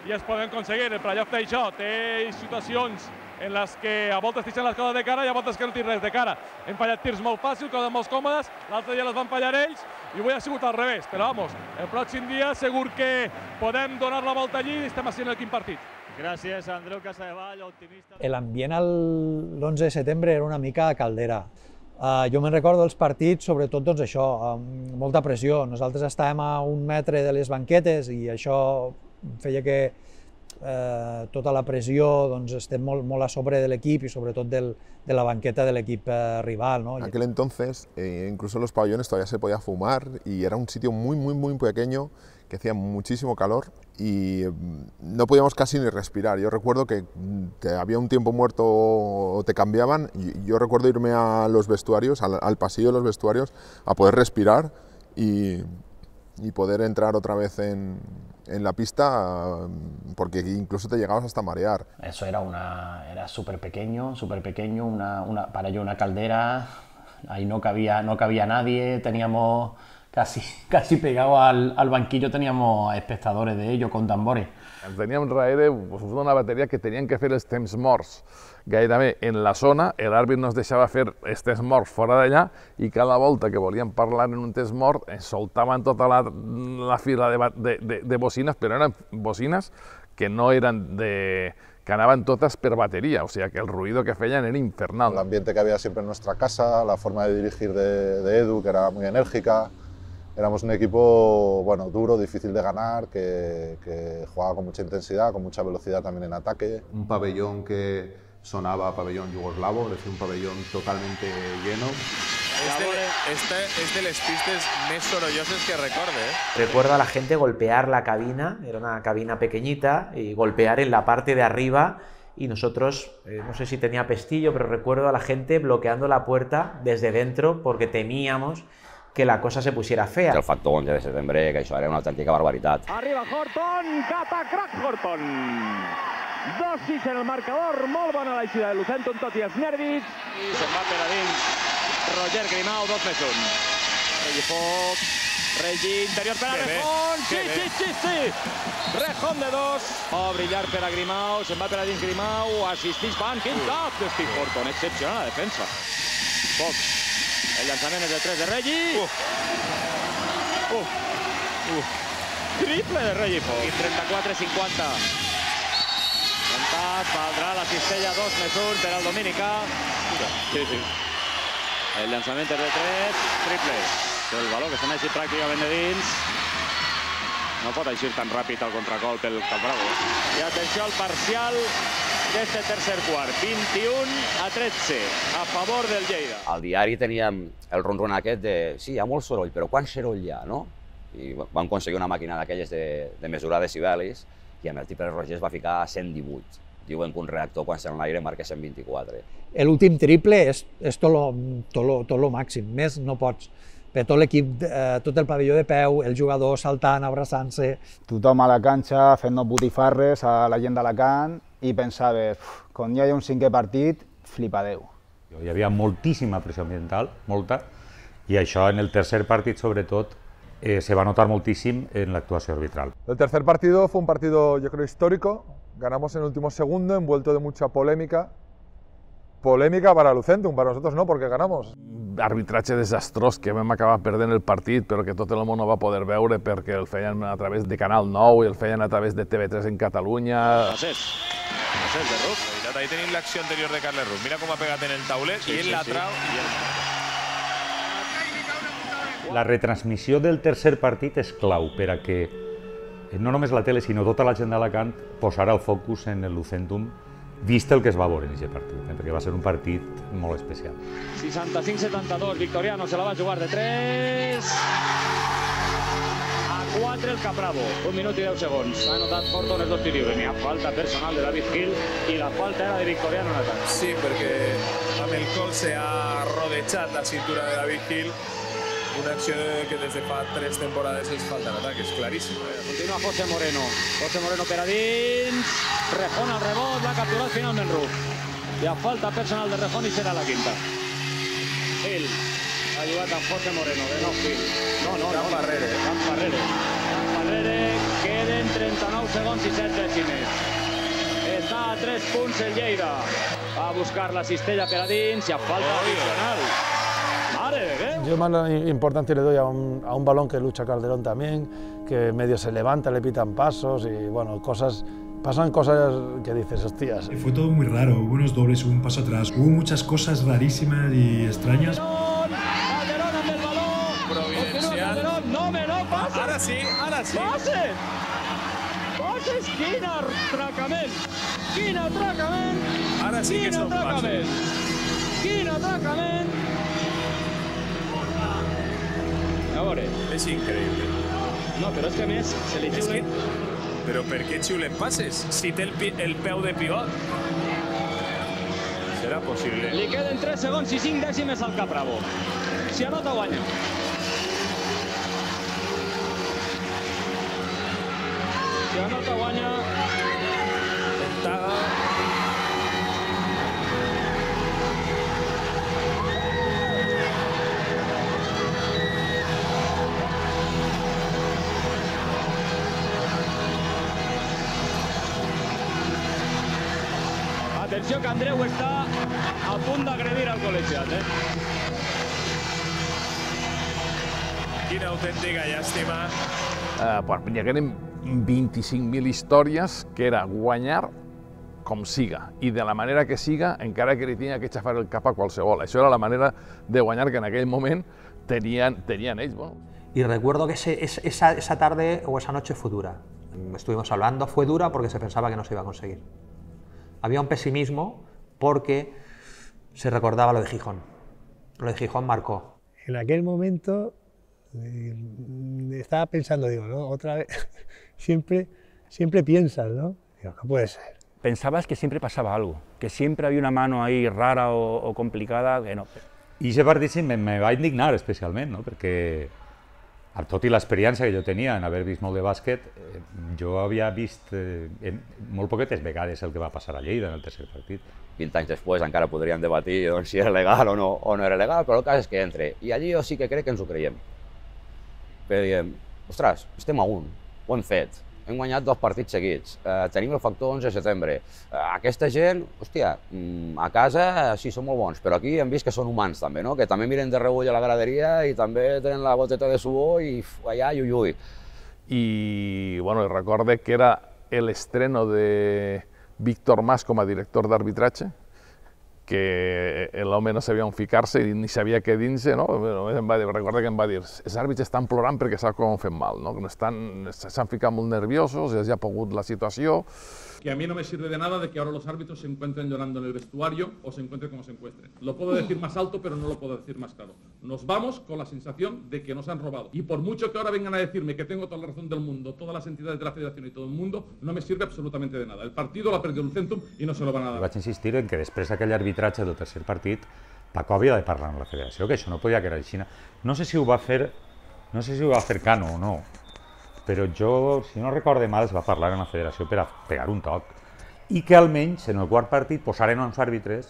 i es poden aconseguir. El playoff té això, té situacions en les que a voltes tixen les coses de cara i a voltes que no tixen res de cara. Hem fallat tirs molt fàcils, coses molt còmodes, l'altre dia les van fallar ells i avui ha sigut al revés. Però vamos, el pròxim dia segur que podem donar la volta allí i estem així en el quin partit. Gràcies, Andreu Casadevall, optimista. El ambient l'onze de setembre era una mica caldera. Uh, jo me'n recordo dels partits, sobretot doncs, això, amb molta pressió. Nosaltres estàvem a un metre de les banquetes i això feia que eh, tota la pressió doncs, estem molt, molt a sobre de l'equip i sobretot del, de la banqueta de l'equip eh, rival, ¿no? En aquel entonces, eh, incluso en los pabellones todavía se podía fumar y era un sitio muy, muy, muy pequeño que hacía muchísimo calor y no podíamos casi ni respirar. Yo recuerdo que había un tiempo muerto o te cambiaban. Yo recuerdo irme a los vestuarios, al, al pasillo de los vestuarios, a poder respirar y, y poder entrar otra vez en, en la pista, porque incluso te llegabas hasta a marear. Eso era una era súper pequeño, súper pequeño, una, una, para yo una caldera, ahí no cabía, no cabía nadie, teníamos... Casi, casi pegado al, al banquillo teníamos espectadores de ello con tambores. Teníem darrere pues, una bateria que tenien que fer els temps morts gairebé en la zona, l'àrbit no es deixava fer els temps morts fora d'allà i cada volta que volien parlar en un temps mort ens soltaven tota la, la fila de, de, de, de bocines, però eren bocines que no eren de... que anaven totes per bateria, o sigui que el ruido que feien era infernal. El ambiente que había siempre en nuestra casa, la forma de dirigir de, de Edu, que era muy enérgica. Éramos un equipo bueno, duro, difícil de ganar, que, que jugaba con mucha intensidad, con mucha velocidad también en ataque. Un pabellón que sonaba a pabellón yugoslavo, es decir, un pabellón totalmente lleno. Este, este es de los pistes más sorollosos que recuerde. ¿Eh? Recuerdo a la gente golpear la cabina, era una cabina pequeñita, y golpear en la parte de arriba. Y nosotros, eh, no sé si tenía pestillo, pero recuerdo a la gente bloqueando la puerta desde dentro porque temíamos que la cosa se pusiera fea. El factor once de setembre, que això era una autèntica barbaritat. Arriba Horton, catacrac Horton. dos sis en el marcador, molt bona l'aixida de Lucentum, tot i els nervis. I se'n va per a dins, Roger Grimau, dos més un. Reggie Fox, Reggie, interior per a Rejón, sí, sí, sí, sí. Rejón de dos, o brillar per a Grimau, se'n va per a dins Grimau, assistís van, quin cap de Steve Horton, excepcional la defensa. Fox. El lanzamiento de tres de Reggie. Uh, uh, uh. Triple de Reggie Fox. Y trenta-quatre cinquanta. Valdrá la cistella dos més un per al Dominica. Sí, sí. El lanzamiento de tres, triple. El valor que se n'ha eixit prácticamente dins. No pot eixir tan ràpid al contracol pel Caprabo. I atenció al parcial d'aquest tercer quart, vint-i-un a tretze, a favor del Lleida. Al diari teníem el ronron aquest de sí, hi ha molt soroll, però quant soroll hi ha, no? I vam aconseguir una màquina d'aquelles de, de mesurar decibelis i amb el triple Roger es va ficar a cent divuit. Diuen que un reactor quan serà en l'aire marca cent vint-i-quatre. L'últim triple és, és tot lo, tot lo, tot lo màxim, més no pots. Per tot l'equip, eh, tot el pavelló de peu, el jugador saltant, abraçant-se. Tothom a la canxa fent-nos botifarres a la gent d'Alacant i pensaves, quan hi hagi un cinquè partit, flipadeu. Hi havia moltíssima pressió ambiental, molta, i això en el tercer partit, sobretot, eh, se va notar moltíssim en l'actuació arbitral. El tercer partido fue un partido, yo creo, histórico. Ganamos en el último segundo, envuelto de mucha polémica. Polémica para Lucentum, para nosotros no, porque ganamos. Arbitratge desastrós que vam acabar perdent el partit, però que tot el món no va poder veure perquè el feien a través de Canal nou i el feien a través de T V tres en Catalunya. Pasés, pasés de Ruf. Ahí tenéis la acción anterior de Carles Ruf. Mira cómo ha pegado en el taulet sí, y él sí, la trao. Sí. La retransmissió del tercer partit és clau per a que no només la tele, sinó tota la gent d'Alacant posarà el focus en el Lucentum vist el que es va veure en aquest partit, eh? Perquè va ser un partit molt especial. seixanta-cinc setanta-dos, Victoriano se la va jugar de tres a quatre el Caprabo, un minut i deu segons. Ha anotat Horton els dos tiros, hi ha falta personal de David Gil i la falta era de Victoriano en atac. Sí, perquè amb el col se ha rodejat la cintura de David Gil, una acció que des de fa tres temporades es falta en atac, és claríssima. Eh? Continua José Moreno, José Moreno per a dins, Rejón al rebot, l'ha capturat finalment Ruf. Hi ha falta personal de Rejón i serà la quinta. Ell ha jugat amb José Moreno, de nou fill. No, no, Camp Barrere. Camp Barrere. Camp Barrere, queden trenta-nou segons i set dècimes. Està a tres punts el Lleida. Va a buscar la cistella per a dins, hi ha falta personal. Yo más lo importante le doy a un, a un balón que lucha Calderón también, que medio se levanta, le pitan pasos y bueno, cosas, pasan cosas que dices, hostias. Fue todo muy raro, hubo unos dobles, hubo un paso atrás, hubo muchas cosas rarísimas y extrañas. Calderón ante el balón, providencial. Calderón, no me lo pasa. Ahora sí, ahora sí. ¡Pase! ¡Pase, esquina, atracament! ¡Esquina, atracament! Ahora sí que son pases. ¡Esquina, atracament! Es increíble. No, pero es que a més se li xiulen... Però per què xiulen passes? Si té el, el peu de pivot. Serà possible. Li queden tres segons i cinc dècimes al Caprabo. Si anota, guanya. Si anota, guanya. Taga. Atenció que Andreu està a punt d'agredir al col·legiat, eh? Quina autèntica llàstima. Eh, hi hagueren vint-i-cinc mil històries que era guanyar com siga i de la manera que siga, encara que li tenia que xafar el cap a qualsevol. Això era la manera de guanyar que en aquell moment tenían, tenían ells. Bueno. Y recuerdo que ese, esa, esa tarde o esa noche fue dura. Estuvimos hablando, fue dura porque se pensaba que no se iba a conseguir. Había un pesimismo porque se recordaba lo de Gijón. Lo de Gijón marcó. En aquel momento eh, estaba pensando, digo, ¿no? Otra vez, siempre, siempre piensas, ¿no? Digo, ¿qué puede ser? Pensabas que siempre pasaba algo, que siempre había una mano ahí rara o, o complicada, que no. I aquest partit sí, me, me va indignar especialment, no? Perquè tot i l'experiència que jo tenia en haver vist molt de bàsquet, eh, jo havia vist eh, en molt poquetes vegades el que va passar a Lleida en el tercer partit. vint anys després encara podríem debatir doncs, si era legal o no, o no era legal, però el cas és que entre. I allí jo sí que crec que ens ho creiem. Perquè diem, ostres, estem a un, ho hem fet, hem guanyat dos partits seguits, eh, tenim el factor onze de setembre. Eh, aquesta gent, hòstia, a casa sí són molt bons, però aquí hem vist que són humans també, no? Que també miren de reull a la graderia i també tenen la boteta de suor i allà, iui, iui. I, bueno, recorde que era el estreno de Víctor Mas com a director d'arbitratge, que el home no sabia on ficar-se i ni sabia què dir-se, no? Només em va dir, recorda que em va dir, els àrbits estan plorant perquè sap com ho fem mal, no? S'han ficat molt nerviosos, els ha pogut la situació. Que a mí no me sirve de nada de que ahora los árbitros se encuentren llorando en el vestuario o se encuentren como se encuentren. Lo puedo decir más alto, pero no lo puedo decir más claro. Nos vamos con la sensación de que nos han robado. Y por mucho que ahora vengan a decirme que tengo toda la razón del mundo, todas las entidades de la federación y todo el mundo, no me sirve absolutamente de nada. El partido lo ha perdido Lucentum y no se lo van a dar. Vaig insistir en que després d'aquell arbitratge del tercer partit, Paco havia de parlar amb la federació, que això no podia quedar així. No sé si ho va fer, no sé si ho va fer Cano o no, però jo, si no recorde mal, es va parlar amb la federació per a pegar un toc i que almenys en el quart partit posaren uns àrbitres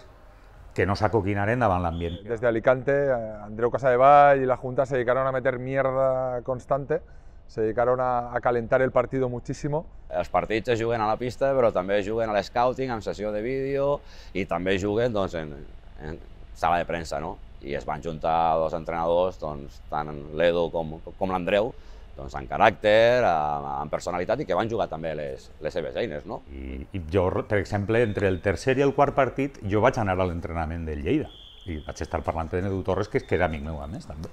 que no s'acoquinaren davant l'ambient. Desde Alicante, Andreu Casadevall y la Junta se dedicaron a meter mierda constante, se dedicaron a, a calentar el partido muchísimo. Els partits es juguen a la pista, però també es juguen a l'escouting, en sessió de vídeo, i també es juguen doncs, en, en sala de premsa, no? I es van juntar dos entrenadors, doncs, tant l'Edu com, com l'Andreu, doncs amb caràcter, amb personalitat i que van jugar també les seves eines, no? I jo, per exemple, entre el tercer i el quart partit, jo vaig anar a l'entrenament del Lleida i vaig estar parlant amb Edu Torres, que era amic meu, a més, també.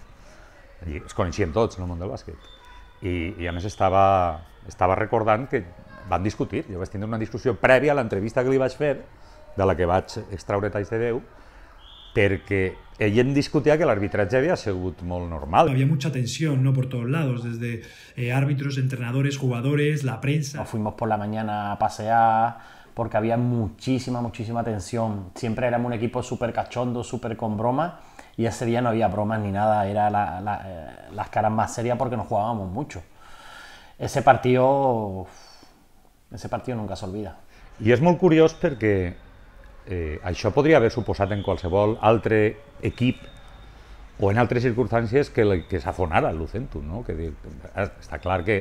I es coneixien tots en el món del bàsquet. I, a més, estava recordant que van discutir. Jo vaig tindre una discussió prèvia a l'entrevista que li vaig fer, de la que vaig extraure talls de veu, porque ella discutía que el arbitraje había sido muy normal. Había mucha tensión, ¿no? Por todos lados, desde eh, árbitros, entrenadores, jugadores, la prensa. Nos fuimos por la mañana a pasear porque había muchísima, muchísima tensión. Siempre éramos un equipo súper cachondo, súper con bromas, y ese día no había bromas ni nada, eran la, la, las caras más serias porque nos jugábamos mucho. Ese partido, ese partido nunca se olvida. Y es muy curioso porque Eh, això podria haver suposat en qualsevol altre equip o en altres circumstàncies que, que s'afonara el Lucentum, no? Que dic, està clar que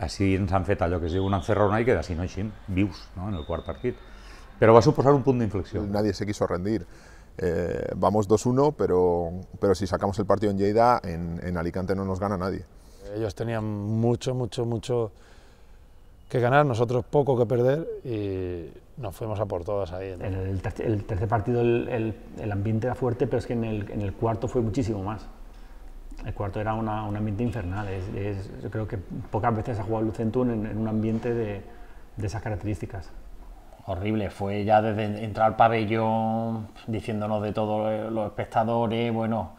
així ens han fet allò que es diu una encerrona i que d'ací no eixim vius, no? En el quart partit. Però va suposar un punt d'inflexió. Nadie se quiso rendir. Eh, vamos dos uno, pero, pero si sacamos el partido en Lleida, en, en Alicante no nos gana nadie. Ellos tenían mucho, mucho, mucho que ganar, nosotros poco que perder y nos fuimos a por todas ahí. En el, tercer, el tercer partido el, el, el ambiente era fuerte, pero es que en el, en el cuarto fue muchísimo más. El cuarto era una, un ambiente infernal. Es, es, yo creo que pocas veces ha jugado Lucentum en, en un ambiente de, de esas características. Horrible, fue ya desde entrar al pabellón diciéndonos de todos los espectadores, bueno,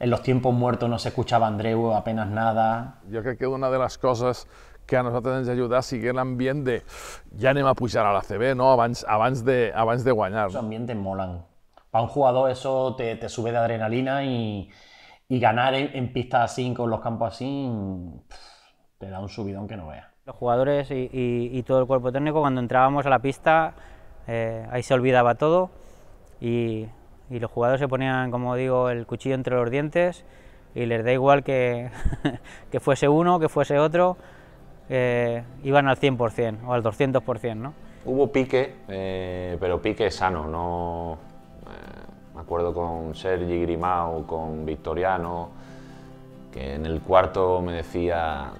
en los tiempos muertos no se escuchaba Andreu apenas nada. Yo creo que una de las cosas que a nosaltres ens ajudar a seguir l'ambient de ja anem a pujar a la A C B, no? Abans, abans, de, abans de guanyar. Los ambientes molan. Para un jugador eso te, te sube de adrenalina y, y ganar en, en pistas así, con los campos así, te da un subidón que no veas. Los jugadores y, y, y todo el cuerpo técnico, cuando entrábamos a la pista, eh, ahí se olvidaba todo y, y los jugadores se ponían, como digo, el cuchillo entre los dientes y les da igual que, que fuese uno, que fuese otro. Eh, iban al cien por cien o al doscientos por ciento, ¿no? Hubo pique, eh, pero pique sano, no... Eh, me acuerdo con Sergi Grimau, con Victoriano, que en el cuarto me decía,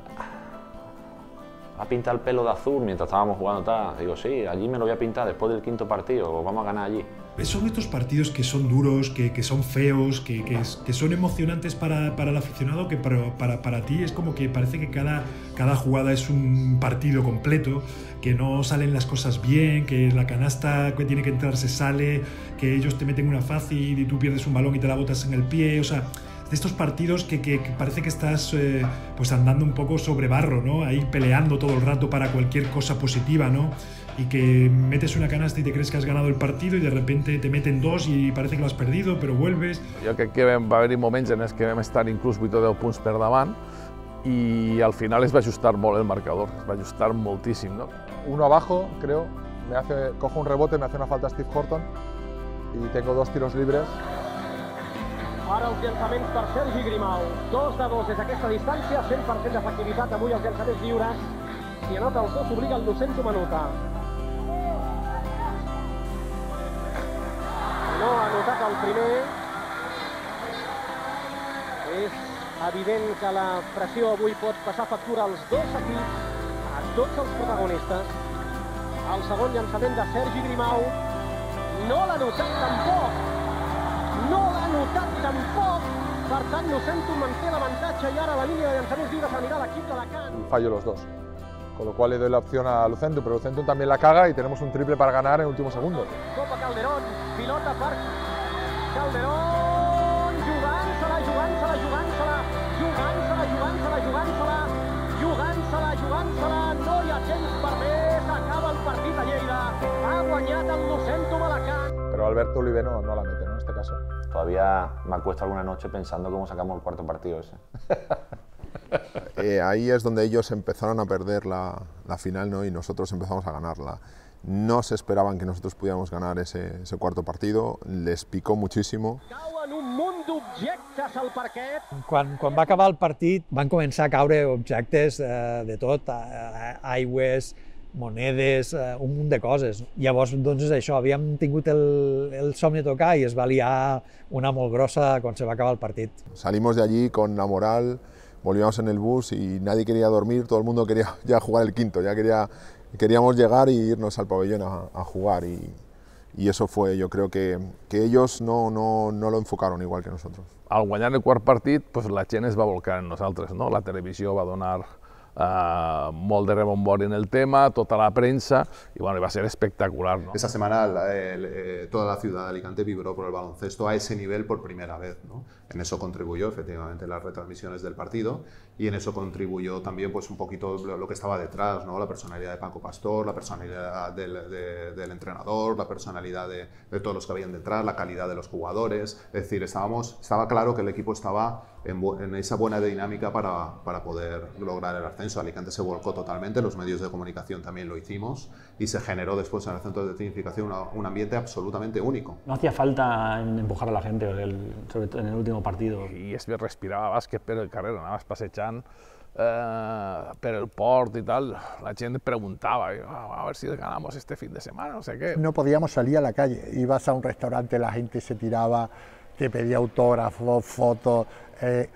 ¿has pintado el pelo de azul mientras estábamos jugando tal? Digo, sí, allí me lo voy a pintar después del quinto partido, vamos a ganar allí. Son estos partidos que son duros, que, que son feos, que, que, que son emocionantes para, para el aficionado, que para, para, para ti es como que parece que cada, cada jugada es un partido completo, que no salen las cosas bien, que la canasta que tiene que entrar se sale, que ellos te meten una fácil y tú pierdes un balón y te la botas en el pie, o sea... de estos partidos que, que, que parece que estás eh, pues andando un poco sobre barro, ¿no? Ahí peleando todo el rato para cualquier cosa positiva, ¿no? Y que metes una canasta y te crees que has ganado el partido y de repente te meten dos y parece que lo has perdido, pero vuelves. Jo crec que vam, va haver-hi moments en els que vam estar inclús vuit o deu punts per davant y al final es va ajustar molt el marcador, es va ajustar moltíssim, ¿no? Uno abajo, creo, me hace, cojo un rebote, me hace una falta Steve Horton y tengo dos tiros libres. Ara els llançaments per Sergi Grimau. Dos de dos des d'aquesta distància, cent per cent d'efectivitat avui els llançaments lliures. Si anota els dos, obliga el Lucentum a anotar. No ha anotat el primer. És evident que la pressió avui pot passar factura als dos equips, a tots els protagonistes. El segon llançament de Sergi Grimau no l'ha notat tampoc. No l'ha notat tampoc, per tant, Lucentum manté l'avantatge i ara la línia de llançaments lliures anirà a l'equip d'Alacant. Fallo los dos, con lo cual le doy la opción a Lucentum, pero Lucentum también la caga y tenemos un triple para ganar en último segundo. Copa Calderón, pilota per Calderón, jugant-se-la, jugant-se-la, jugant-se-la, jugant-se-la, jugant-se-la, jugant-se-la, jugant-se-la, jugant-se-la, no hi ha temps per més, acaba el partit a Lleida, ha guanyat el Lucentum a Alacant. Pero Alberto Olive no, no la mete, ¿no? En este caso. Todavía me acuesto alguna noche pensando cómo sacamos el cuarto partido ese. eh, ahí es donde ellos empezaron a perder la, la final, ¿no? Y nosotros empezamos a ganarla. No se esperaban que nosotros pudiéramos ganar ese, ese cuarto partido, les picó muchísimo. Quan, quan va acabar el partit van començar a caure objectes eh, de tot, eh, aigües, monedes, un munt de coses. Llavors, doncs és això, havíem tingut el, el somni a tocar i es va liar una molt grossa quan se va acabar el partit. Salimos de allí con la moral, volvíamos en el bus y nadie quería dormir, todo el mundo quería ya jugar el quinto, ya quería, queríamos llegar y irnos al pabellón a, a jugar y, y eso fue, yo creo que, que ellos no, no, no lo enfocaron igual que nosotros. Al guanyar el quart partit, pues, la gent es va volcar en nosaltres, ¿no? La televisió va donar Uh, molt de rebombori en el tema, toda la prensa, y bueno, iba a ser espectacular, ¿no? Esa semana la, eh, toda la ciudad de Alicante vibró por el baloncesto a ese nivel por primera vez, ¿no? En eso contribuyó efectivamente las retransmisiones del partido y en eso contribuyó también pues un poquito lo, lo que estaba detrás, ¿no? La personalidad de Paco Pastor, la personalidad del, de, del entrenador, la personalidad de, de todos los que habían detrás, la calidad de los jugadores, es decir, estábamos, estaba claro que el equipo estaba en, en esa buena dinámica para, para poder lograr el ascenso. Alicante se volcó totalmente, los medios de comunicación también lo hicimos y se generó después en el Centro de Tecnificación una, un ambiente absolutamente único. No hacía falta empujar a la gente, el, sobre todo en el último partido. Y es que respiraba básquet per el carrer, anaves passejant eh, per el port y tal, la gente preguntaba, a ver si ganamos este fin de semana, no sé qué. No podíamos salir a la calle, ibas a un restaurante, la gente se tiraba, te pedía autógrafos, fotos... Eh,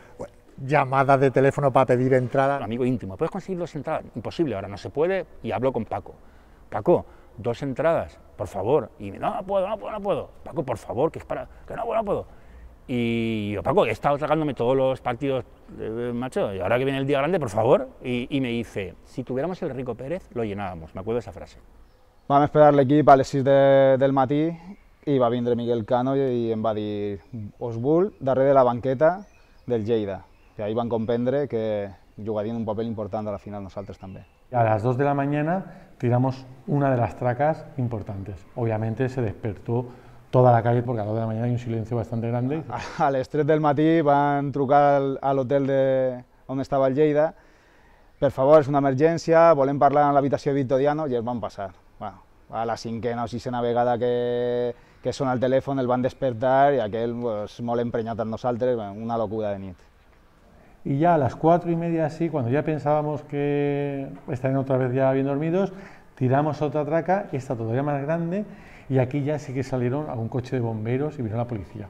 llamadas de teléfono para pedir entrada. Amigo íntimo, ¿puedes conseguir dos entradas? Imposible, ahora no se puede, y hablo con Paco. Paco, dos entradas, por favor. Y no, no puedo, no puedo, no puedo. Paco, por favor, que es para... que no puedo, no puedo. Y yo, Paco, he estado tragándome todos los partidos, eh, macho, y ahora que viene el día grande, por favor. Y, y me dice, si tuviéramos el Rico Pérez, lo llenábamos, me acuerdo de esa frase. Vam esperar l'equip a les sis de, del matí, i va vindre Miguel Cano i em va dir, us vull darrere de la banqueta del Lleida. Que ahí van a comprender que jugarían un papel importante a la final nosotros también. A las dos de la mañana tiramos una de las tracas importantes. Obviamente se despertó toda la calle porque a las dos de la mañana hay un silencio bastante grande. A, a las tres del matí van a trucar al, al hotel de donde estaba el Lleida. Por favor, es una emergencia, volem parlar en la habitación de Victoriano y ellos van a pasar. Bueno, a la cinquena o sisena vegada que, que sona el teléfono, el van a despertar y aquel pues, molt emprenyat en nosaltres, una locura de nit. Y ya a las cuatro y media así, cuando ya pensábamos que estarían otra vez ya bien dormidos, tiramos otra traca, esta todavía más grande, y aquí ya sí que salieron a un coche de bomberos y vino la policía.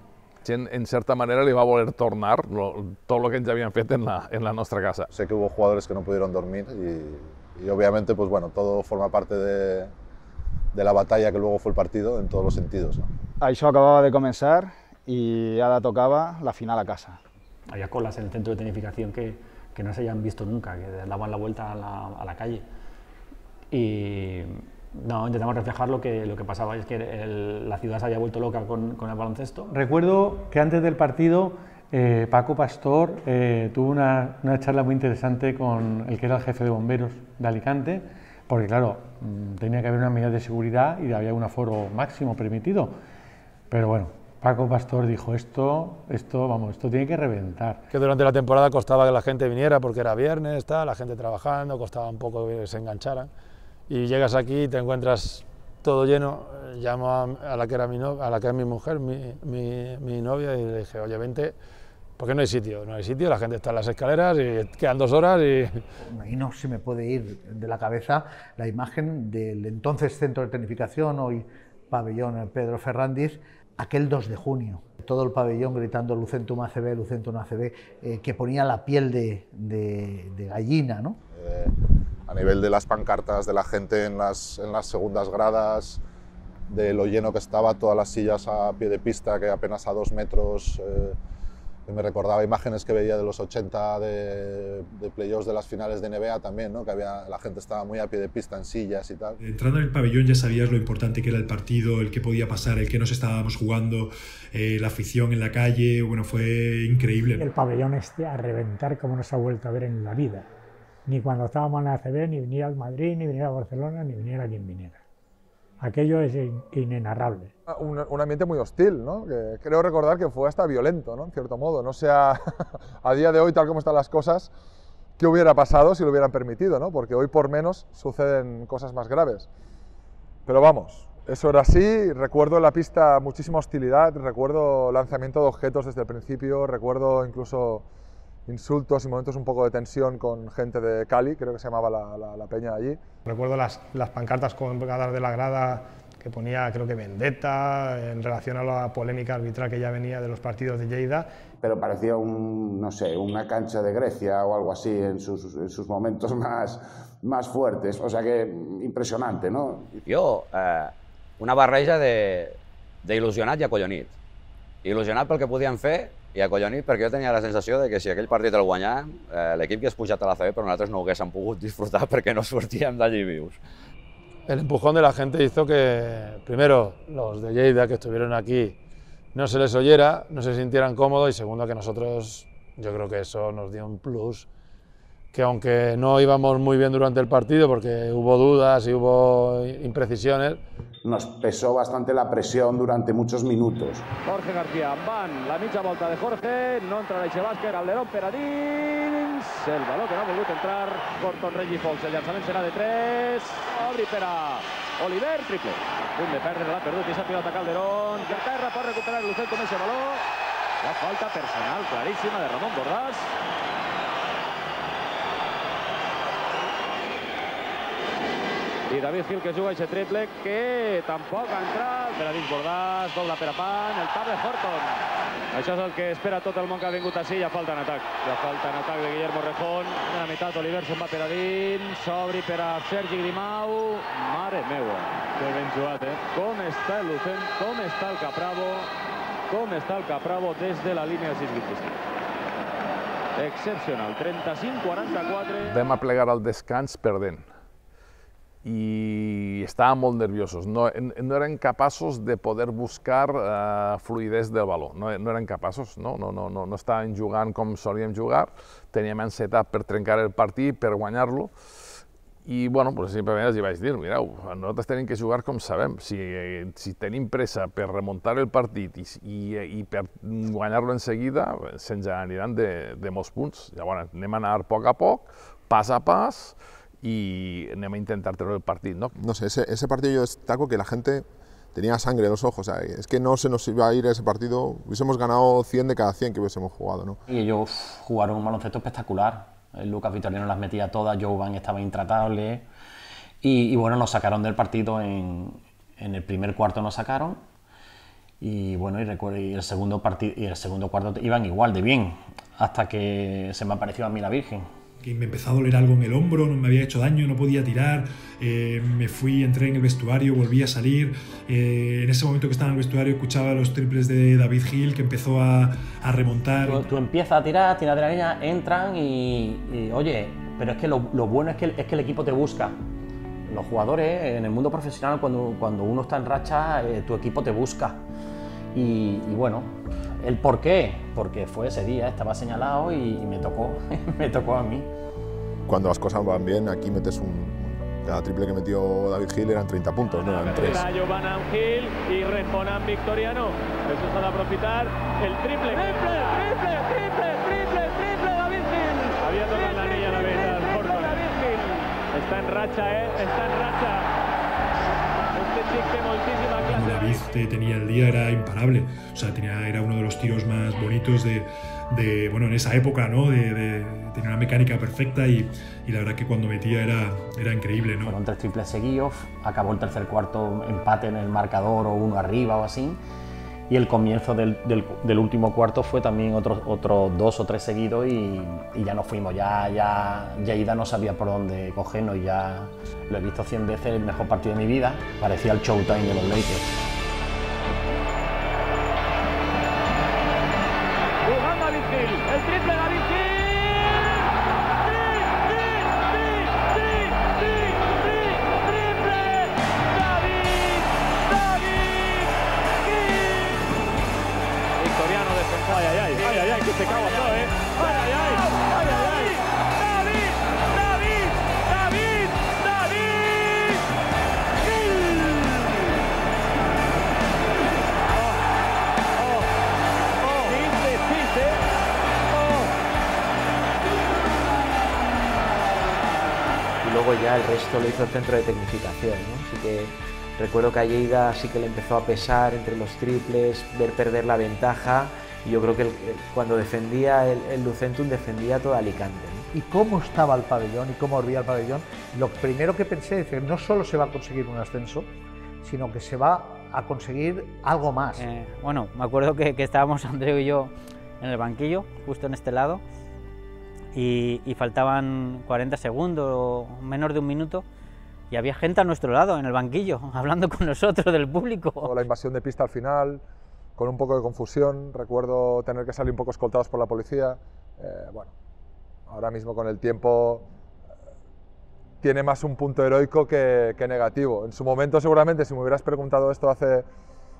En, en cierta manera le va a volver a tornar lo, todo lo que ya habían hecho en la, en la nuestra casa. Sé que hubo jugadores que no pudieron dormir y y obviamente, pues bueno, todo forma parte de, de la batalla que luego fue el partido en todos los sentidos, ¿no? Això acababa de comenzar y ahora tocaba la final a casa. Había colas en el centro de tecnificación que, que no se habían visto nunca, que daban la vuelta a la, a la calle. Y no, intentamos reflejar lo que, lo que pasaba, es que el, la ciudad se había vuelto loca con, con el baloncesto. Recuerdo que antes del partido eh, Paco Pastor eh, tuvo una, una charla muy interesante con el que era el jefe de bomberos de Alicante, porque claro, tenía que haber unas medidas de seguridad y había un aforo máximo permitido, pero bueno, Paco Pastor dijo, esto, esto, vamos, esto tiene que reventar. Que durante la temporada costaba que la gente viniera porque era viernes, tal, la gente trabajando, costaba un poco que se engancharan. Y llegas aquí y te encuentras todo lleno. Llamo a, a la que era mi, no, a la que era mi mujer, mi, mi, mi novia, y le dije, oye, vente, porque no hay sitio, no hay sitio, la gente está en las escaleras y quedan dos horas y... Y no se me puede ir de la cabeza la imagen del entonces Centro de Tecnificación, hoy Pabellón Pedro Ferrandis, aquel dos de junio, todo el pabellón gritando Lucentum A C B, Lucentum A C B, eh, que ponía la piel de, de, de gallina, ¿no? Eh, a nivel de las pancartas, de la gente en las, en las segundas gradas, de lo lleno que estaba, todas las sillas a pie de pista, que apenas a dos metros, eh, me recordaba imágenes que veía de los ochenta de, de playoffs de las finales de N B A también, ¿no? Que había, la gente estaba muy a pie de pista en sillas y tal. Entrando en el pabellón ya sabías lo importante que era el partido, el que podía pasar, el que nos estábamos jugando, eh, la afición en la calle, bueno, fue increíble. El pabellón este a reventar como no se ha vuelto a ver en la vida. Ni cuando estábamos en la A C B, ni venía al Madrid, ni venía a Barcelona, ni viniera quien viniera. Aquello es in inenarrable. Un, un ambiente muy hostil, ¿no? Que creo recordar que fue hasta violento, ¿no? En cierto modo. No sea a día de hoy, tal como están las cosas, qué hubiera pasado si lo hubieran permitido, ¿no? Porque hoy por menos suceden cosas más graves. Pero vamos, eso era así. Recuerdo en la pista muchísima hostilidad, recuerdo lanzamiento de objetos desde el principio, recuerdo incluso insultos y momentos un poco de tensión con gente de Cali, creo que se llamaba la, la, la peña allí. Recuerdo las, las pancartas colgadas de la grada que ponía, creo que Vendetta, en relación a la polémica arbitral que ya venía de los partidos de Lleida. Pero parecía un, no sé, una cancha de Grecia o algo así en sus, en sus momentos más, más fuertes, o sea que impresionante, ¿no? Jo, eh, una barreja d'il·lusionat i acollonit. Il·lusionat pel que podíem fer i acollonit perquè jo tenia la sensació de que si aquell partit el guanyàvem, eh, l'equip que es pujat a la A C B però nosaltres no ho haguéssim pogut disfrutar perquè no sortíem d'allí vius. El empujón de la gente hizo que, primero, los de Lleida que estuvieron aquí no se les oyera, no se sintieran cómodos y segundo que nosotros, yo creo que eso nos dio un plus, que aunque no íbamos muy bien durante el partido porque hubo dudas y hubo imprecisiones, nos pesó bastante la presión durante muchos minutos. Jorge García, van, la mitja volta de Jorge, no entra l'Eixe Vázquez, Calderón per a dins, el baló que no ha volgut entrar, Horton, Reggie Fox, el llançament serà de tres, obri per a Oliver, triple. Un de perdre, l'ha perdut i s'ha tirat a Calderón, per terra pot recuperar Lucentum amb aquest baló, la falta personal claríssima de Ramon Borràs. I David Gil que juga aquest triple que tampoc ha entrat, per a dins Borràs, doble per a Pan, el tap de Horton. Això és el que espera tot el món que ha vingut així, ja falta en atac. Ja falta en atac de Guillermo Rejón, a la meitat Oliver se'n va per a dins, s'obri per a Sergi Grimau, mare meua, que ben jugat, eh? Com està el Lucent, com està el Caprabo, com està el Caprabo des de la línia sis vint-i-cinc. Excepcional, trenta-cinc a quaranta-quatre. Vam aplegar al descans perdent. Y estaban muy nerviosos, no, no eran capaces de poder buscar uh, fluidez del balón, no, no eran capaces, no, no, no, no, no estaven jugant com solíem jugar, teníem ansietat per trencar el partit, per guanyar-lo, i bueno, pues, simplement els hi vaig dir, mireu, nosaltres tenim que jugar com sabem, si, si tenim pressa per remuntar el partit i, i, i per guanyar-lo en seguida, se'ns aniran de, de molts punts, llavors anem a anar a poc a poc, pas a pas, y no me intentar tener el partido, ¿no? No sé, ese, ese partido yo destaco que la gente tenía sangre en los ojos, o sea, es que no se nos iba a ir ese partido, hubiésemos ganado cien de cada cien que hubiésemos jugado, ¿no? Y ellos jugaron un baloncesto espectacular, Lucas Victoriano las metía todas, Jaume estaba intratable, y, y bueno, nos sacaron del partido en, en el primer cuarto nos sacaron, y bueno, y, recuerdo, y el segundo partido y el segundo cuarto iban igual de bien, hasta que se me apareció a mí la Virgen. que me empezó a doler algo en el hombro, no me había hecho daño, no podía tirar, eh, me fui, entré en el vestuario, volví a salir, eh, en ese momento que estaba en el vestuario escuchaba los triples de David Gil que empezó a, a remontar. Tú, tú empiezas a tirar, tiras adrenalina, entran y, y oye, pero es que lo, lo bueno es que, es que el equipo te busca. Los jugadores, en el mundo profesional, cuando, cuando uno está en racha, eh, tu equipo te busca. Y, y bueno, el por qué, porque fue ese día, estaba señalado y, y me tocó, me tocó a mí. Cuando las cosas van bien, aquí metes un... Cada triple que metió David Gil eran treinta puntos, no eran tres. Giovanna Gil y Rejonan Victoriano. Eso se va a aprovechar el triple. ¡Triple, triple, triple, triple, triple, David Gil! Había tocado la anilla la vez, al Horton. Está en racha, ¿eh? Está en racha. David tenía el día, era imparable, o sea, tenía, era uno de los tiros más bonitos de, de bueno, en esa época, ¿no? De, de, tenía una mecánica perfecta y, y la verdad que cuando metía era, era increíble, ¿no? Fueron tres triples seguidos, acabó el tercer cuarto empate en el marcador o uno arriba o así, y el comienzo del, del, del último cuarto fue también otros otro dos o tres seguidos y, y ya nos fuimos, ya, ya, ya Ida no sabía por dónde cogernos, ya lo he visto cien veces, el mejor partido de mi vida, parecía el showtime de los Lakers. Ya el resto lo hizo el Centro de Tecnificación, ¿no? Así que recuerdo que a Lleida sí que le empezó a pesar entre los triples, ver perder la ventaja, y yo creo que el, cuando defendía el, el Lucentum defendía todo Alicante, ¿no? Y cómo estaba el pabellón y cómo volvía el pabellón, lo primero que pensé es que no solo se va a conseguir un ascenso, sino que se va a conseguir algo más. Eh, bueno, me acuerdo que, que estábamos Andreu y yo en el banquillo, justo en este lado, Y, y faltaban cuarenta segundos, menos de un minuto, y había gente a nuestro lado, en el banquillo, hablando con nosotros, del público. La invasión de pista al final, con un poco de confusión, recuerdo tener que salir un poco escoltados por la policía. Eh, bueno, ahora mismo con el tiempo eh, tiene más un punto heroico que, que negativo. En su momento seguramente, si me hubieras preguntado esto hace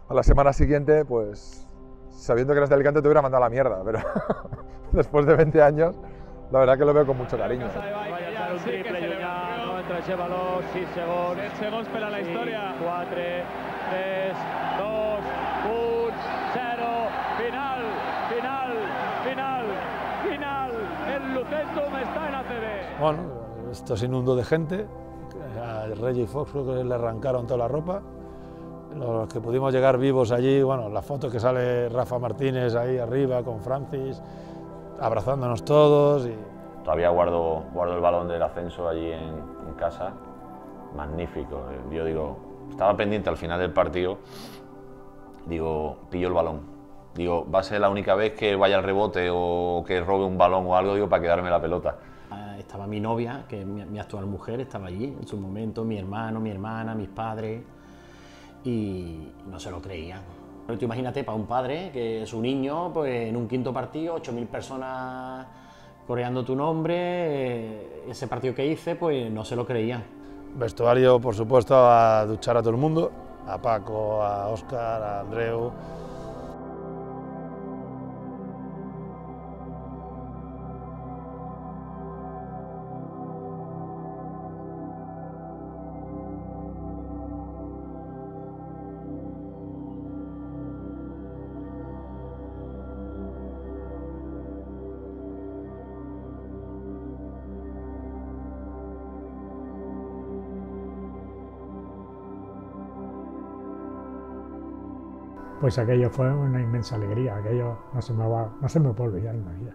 a la semana siguiente, pues sabiendo que eras de Alicante te hubiera mandado a la mierda, pero después de veinte años... La verdad que lo veo con mucho cariño. cuatro, tres, dos, uno, cero, final, final, final, final. El Lucentum está en A C B. Bueno, esto se inundó de gente. A Reggie Fox creo que le arrancaron toda la ropa. Los que pudimos llegar vivos allí, bueno, las fotos que sale Rafa Martínez ahí arriba con Francis, abrazándonos todos. Y... Todavía guardo, guardo el balón del ascenso allí en, en casa, magnífico. Yo digo, estaba pendiente al final del partido, digo, pillo el balón. Digo, va a ser la única vez que vaya al rebote o que robe un balón o algo, digo, para quedarme la pelota. Estaba mi novia, que es mi, mi actual mujer, estaba allí en su momento, mi hermano, mi hermana, mis padres, y no se lo creían. Pero tú imagínate, para un padre, que su niño, pues en un quinto partido, ocho mil personas coreando tu nombre, ese partido que hice, pues no se lo creían. Vestuario, por supuesto, a duchar a todo el mundo, a Paco, a Óscar, a Andreu. Pues aquello fue una inmensa alegría, aquello no se me va, no se me puede olvidar en la vida.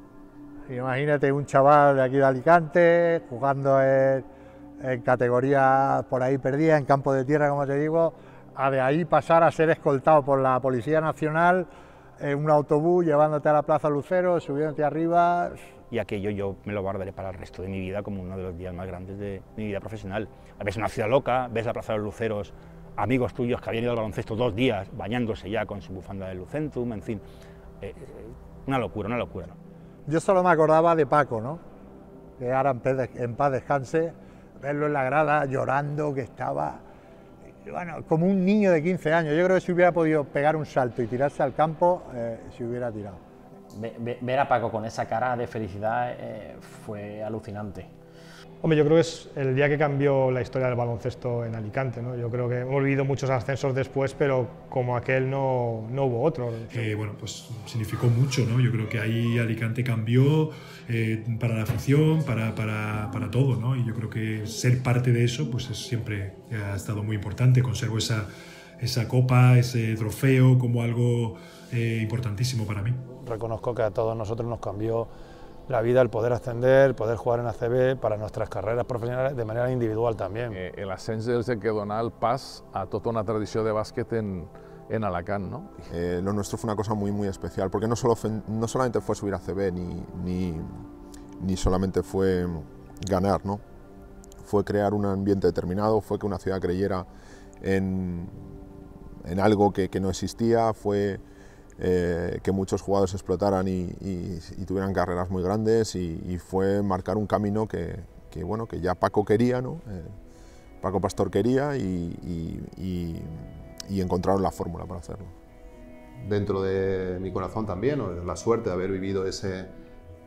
Imagínate un chaval de aquí de Alicante, jugando en, en categorías por ahí perdidas, en campo de tierra, como te digo, a de ahí pasar a ser escoltado por la Policía Nacional en un autobús, llevándote a la Plaza Luceros, subiéndote arriba, y aquello yo me lo guardaré para el resto de mi vida como uno de los días más grandes de mi vida profesional. Ves una ciudad loca, ves la Plaza de los Luceros, amigos tuyos que habían ido al baloncesto dos días bañándose ya con su bufanda del Lucentum, en fin, eh, una locura, una locura. ¿No? Yo solo me acordaba de Paco, ¿no? Que ahora en paz descanse, verlo en la grada llorando, que estaba, bueno, como un niño de quince años. Yo creo que si hubiera podido pegar un salto y tirarse al campo, eh, se hubiera tirado. Ver a Paco con esa cara de felicidad eh, fue alucinante. Hombre, yo creo que es el día que cambió la historia del baloncesto en Alicante, ¿no? Yo creo que hemos vivido muchos ascensos después, pero como aquel no, no hubo otro. Eh, bueno, pues significó mucho, ¿no? Yo creo que ahí Alicante cambió eh, para la afición, para, para, para todo, ¿no? Y yo creo que ser parte de eso, pues es, siempre ha estado muy importante. Conservo esa, esa copa, ese trofeo como algo eh, importantísimo para mí. Reconozco que a todos nosotros nos cambió la vida, el poder ascender, el poder jugar en A C B, para nuestras carreras profesionales de manera individual también. Eh, el ascenso es el que dona el pas a toda una tradición de básquet en, en Alacant, ¿no? Eh, lo nuestro fue una cosa muy, muy especial, porque no, solo, no solamente fue subir a A C B, ni, ni, ni solamente fue ganar, ¿no? Fue crear un ambiente determinado, fue que una ciudad creyera en, en algo que, que no existía, fue... Eh, que muchos jugadores explotaran y, y, y tuvieran carreras muy grandes y, y fue marcar un camino que, que, bueno, que ya Paco quería, ¿no? Eh, Paco Pastor quería y, y, y, y encontraron la fórmula para hacerlo. Dentro de mi corazón también, ¿no? La suerte de haber vivido ese,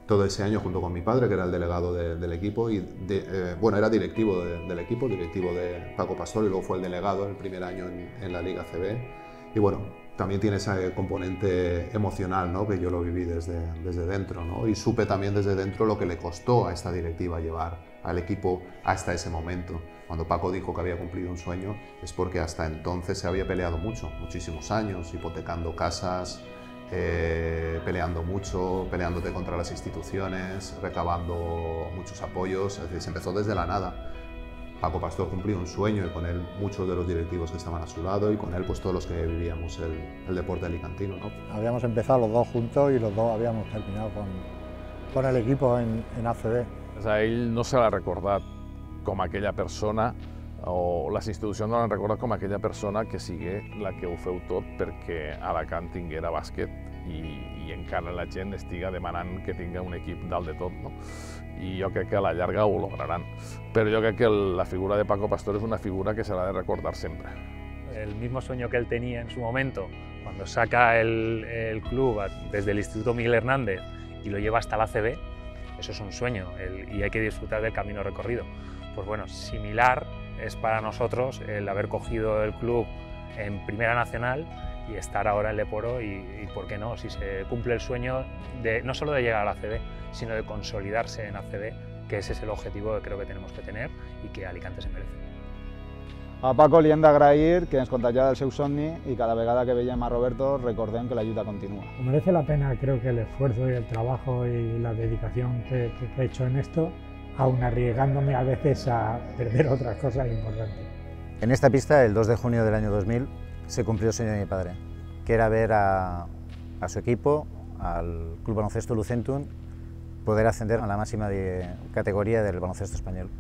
todo ese año junto con mi padre, que era el delegado de, del equipo, y de, eh, bueno, era directivo de, del equipo, directivo de Paco Pastor y luego fue el delegado el primer año en, en la Liga C B y bueno, también tiene ese componente emocional, ¿no? Que yo lo viví desde, desde dentro, ¿no? Y supe también desde dentro lo que le costó a esta directiva llevar al equipo hasta ese momento. Cuando Paco dijo que había cumplido un sueño es porque hasta entonces se había peleado mucho, muchísimos años, hipotecando casas, eh, peleando mucho, peleándote contra las instituciones, recabando muchos apoyos, es decir, se empezó desde la nada. Paco Pastor cumplió un sueño y con él muchos de los directivos que estaban a su lado y con él pues todos los que vivíamos el, el deporte alicantino, ¿no? Habíamos empezado los dos juntos y los dos habíamos terminado con, con el equipo en, en A C B. O sea, ell no se l'ha recordat com aquella persona o les institucions no l'han recordat com aquella persona que sigui la que ho feu tot perquè Alacant tinguera bàsquet i, i encara la gent estiga demanant que tinga un equip dalt de tot, no? I jo crec que a la llarga ho lograran. Però jo crec que la figura de Paco Pastor es una figura que se la ha de recordar siempre. El mismo sueño que él tenía en su momento, cuando saca el, el club desde el Instituto Miguel Hernández y lo lleva hasta la A C B, eso es un sueño el, y hay que disfrutar del camino recorrido. Pues bueno, similar es para nosotros el haber cogido el club en Primera Nacional y estar ahora en Leporo y, y por qué no, si se cumple el sueño de, no solo de llegar a la A C B, sino de consolidarse en A C B, que ese es el objetivo que creo que tenemos que tener y que Alicante se merece. A Paco li hem d'agrair que ens contagiara el seu somni y cada vegada que veiem a Roberto recordem que la ayuda continúa. Merece la pena, creo que el esfuerzo y el trabajo y la dedicación que, que, que he hecho en esto, aun arriesgándome a veces a perder otras cosas importantes. En esta pista, el dos de junio del año dos mil, se cumplió el sueño de mi padre, que era ver a, a su equipo, al Club Baloncesto Lucentum, poder ascender a la máxima de categoría del baloncesto español.